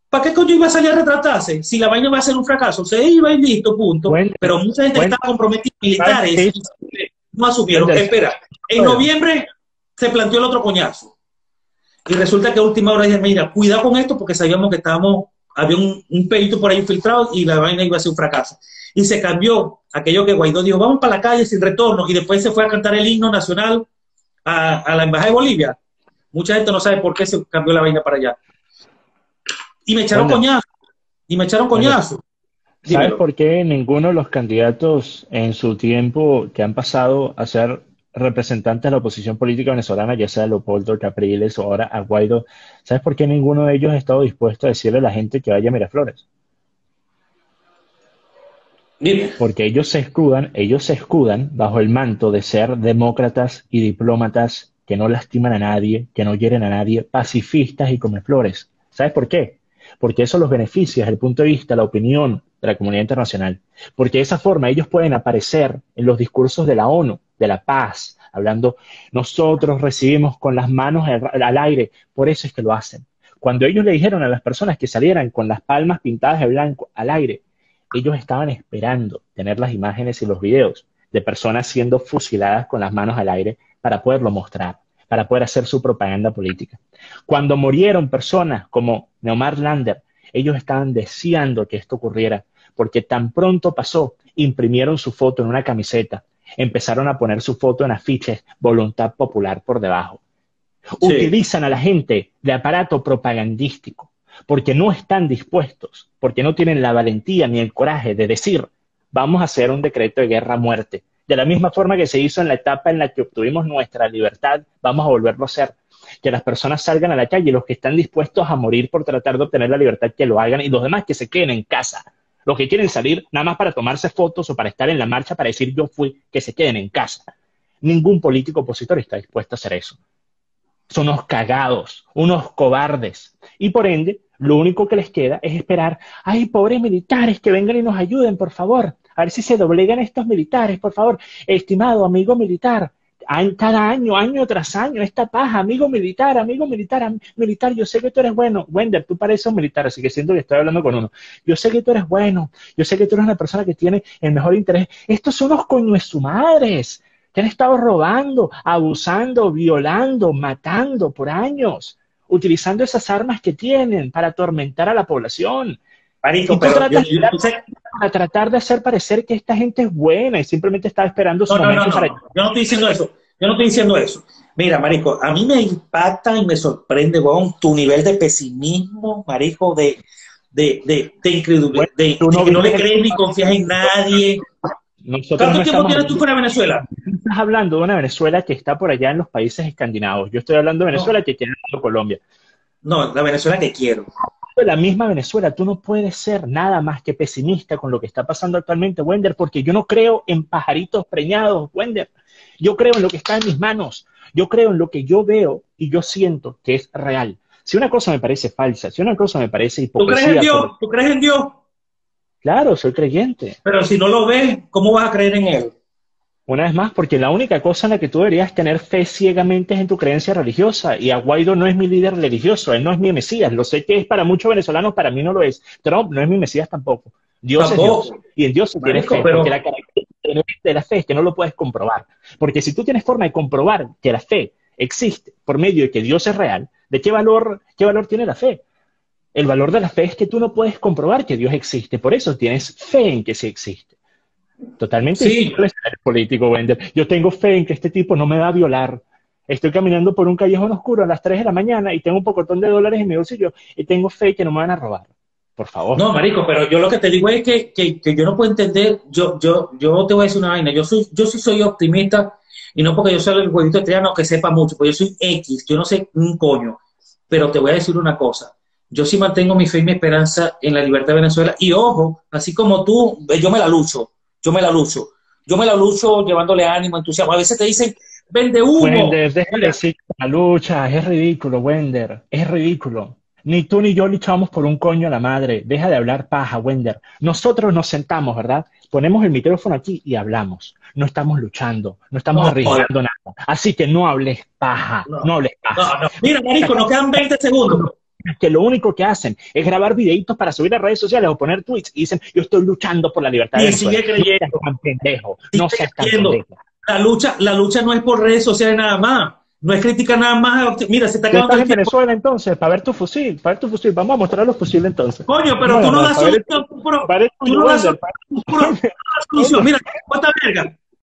¿para qué coño iba a salir a retratarse? Si la vaina va a ser un fracaso, se iba y listo, punto. Bueno, pero mucha gente bueno, está comprometida, militares, bueno, no asumieron. Bueno, espera, en bueno. noviembre se planteó el otro coñazo. Y resulta que a última hora dije, mira, cuidado con esto porque sabíamos que estábamos, había un, un pedito por ahí infiltrado y la vaina iba a ser un fracaso. Y se cambió aquello que Guaidó dijo, vamos para la calle sin retorno. Y después se fue a cantar el himno nacional a, a la Embajada de Bolivia. Mucha gente no sabe por qué se cambió la vaina para allá. Y me echaron bueno, coñazo, y me echaron coñazo. Dímelo. ¿Sabes por qué ninguno de los candidatos en su tiempo que han pasado a ser representantes de la oposición política venezolana, ya sea Leopoldo, Capriles o ahora a Guaidó, ¿sabes por qué ninguno de ellos ha estado dispuesto a decirle a la gente que vaya a Miraflores? Dime. Porque ellos se escudan, ellos se escudan bajo el manto de ser demócratas y diplomátas que no lastiman a nadie, que no hieren a nadie, pacifistas y comeflores. ¿Sabes por qué? Porque eso los beneficia desde el punto de vista de la opinión de la comunidad internacional. Porque de esa forma ellos pueden aparecer en los discursos de la ONU, de la paz, hablando, nosotros recibimos con las manos al, al aire, por eso es que lo hacen. Cuando ellos le dijeron a las personas que salieran con las palmas pintadas de blanco al aire, ellos estaban esperando tener las imágenes y los videos de personas siendo fusiladas con las manos al aire para poderlo mostrar, para poder hacer su propaganda política. Cuando murieron personas como Neomar Lander, ellos estaban deseando que esto ocurriera, porque tan pronto pasó, imprimieron su foto en una camiseta, empezaron a poner su foto en afiches, Voluntad Popular por debajo. Sí. Utilizan a la gente de aparato propagandístico, porque no están dispuestos, porque no tienen la valentía ni el coraje de decir, vamos a hacer un decreto de guerra a muerte, De la misma forma que se hizo en la etapa en la que obtuvimos nuestra libertad, vamos a volverlo a hacer. Que las personas salgan a la calle, los que están dispuestos a morir por tratar de obtener la libertad, que lo hagan, y los demás que se queden en casa. Los que quieren salir nada más para tomarse fotos o para estar en la marcha para decir yo fui, que se queden en casa. Ningún político opositor está dispuesto a hacer eso. Son unos cagados, unos cobardes. Y por ende, lo único que les queda es esperar. ¡Ay, pobres militares, que vengan y nos ayuden, por favor! A ver si se doblegan estos militares, por favor. Estimado amigo militar, cada año, año tras año, esta paja, amigo militar, amigo militar, am militar, yo sé que tú eres bueno. Wendel, tú pareces un militar, así que siento que estoy hablando con uno. Yo sé que tú eres bueno, yo sé que tú eres una persona que tiene el mejor interés. Estos son unos coño de su madres que han estado robando, abusando, violando, matando por años, utilizando esas armas que tienen para atormentar a la población. Marico, pero tratas, yo, yo, yo, para tratar de hacer parecer que esta gente es buena y simplemente está esperando su no, momento no, no, para... No, yo no estoy diciendo eso, yo no estoy diciendo eso. Mira, marico, a mí me impacta y me sorprende, weón, tu nivel de pesimismo, marico, de, de, de, de incredulidad, bueno, de, no de que no le crees ni confías en nadie. ¿Cuánto no tiempo tienes tú para Venezuela? Estás hablando de una Venezuela que está por allá en los países escandinavos. Yo estoy hablando de Venezuela no. que quiero Colombia. No, la Venezuela que quiero. De la misma Venezuela, tú no puedes ser nada más que pesimista con lo que está pasando actualmente, Wendel, porque yo no creo en pajaritos preñados, Wendel. Yo creo en lo que está en mis manos, yo creo en lo que yo veo y yo siento que es real. Si una cosa me parece falsa, si una cosa me parece hipocresía... ¿Tú crees en Dios? Por... ¿Tú crees en Dios? Claro, soy creyente. Pero si no lo ves, ¿cómo vas a creer en Él? Una vez más, porque la única cosa en la que tú deberías tener fe ciegamente es en tu creencia religiosa. Y a Guaidó no es mi líder religioso, él no es mi Mesías. Lo sé que es para muchos venezolanos, para mí no lo es. Trump no es mi Mesías tampoco. Dios ¿Tampoco? es Dios. Y en Dios se tiene fe, pero... porque la característica de la fe es que no lo puedes comprobar. Porque si tú tienes forma de comprobar que la fe existe por medio de que Dios es real, ¿de qué valor, qué valor tiene la fe? El valor de la fe es que tú no puedes comprobar que Dios existe. Por eso tienes fe en que sí existe. Totalmente sí. Político, Wendel. Yo tengo fe en que este tipo no me va a violar. Estoy caminando por un callejón oscuro a las tres de la mañana y tengo un pocotón de dólares en mi bolsillo y tengo fe que no me van a robar. Por favor. No, marico, pero yo lo que te digo es que, que, que yo no puedo entender. Yo, yo, yo te voy a decir una vaina. Yo soy, yo sí soy optimista, y no porque yo soy el jueguito estrellano que sepa mucho, porque yo soy X, yo no sé un coño. Pero te voy a decir una cosa. Yo sí mantengo mi fe y mi esperanza en la libertad de Venezuela. Y ojo, así como tú, yo me la lucho. Yo me la lucho. Yo me la lucho llevándole ánimo, entusiasmo. A veces te dicen, vende humo. Wendel, déjale decir la lucha. Es ridículo, Wendel. Es ridículo. Ni tú ni yo luchamos por un coño a la madre. Deja de hablar paja, Wendel. Nosotros nos sentamos, ¿verdad? Ponemos el micrófono aquí y hablamos. No estamos luchando. No estamos no, arriesgando no. nada. Así que no hables paja. No, no hables paja. No, no. Mira, marico, nos quedan veinte segundos. Que lo único que hacen es grabar videitos para subir a redes sociales o poner tweets y dicen yo estoy luchando por la libertad y de sigue creyendo. No seas tan pendejo, no seas tan pendejo. La lucha, la lucha no es por redes sociales nada más, no es crítica nada más. Mira, se está acabando el tiempo. ¿Estás en Venezuela entonces? Para ver tu fusil, para ver tu fusil, vamos a mostrar los fusiles entonces. Coño, pero no, tú no, no das solución, tú no das solución. Mira, cuánta verga.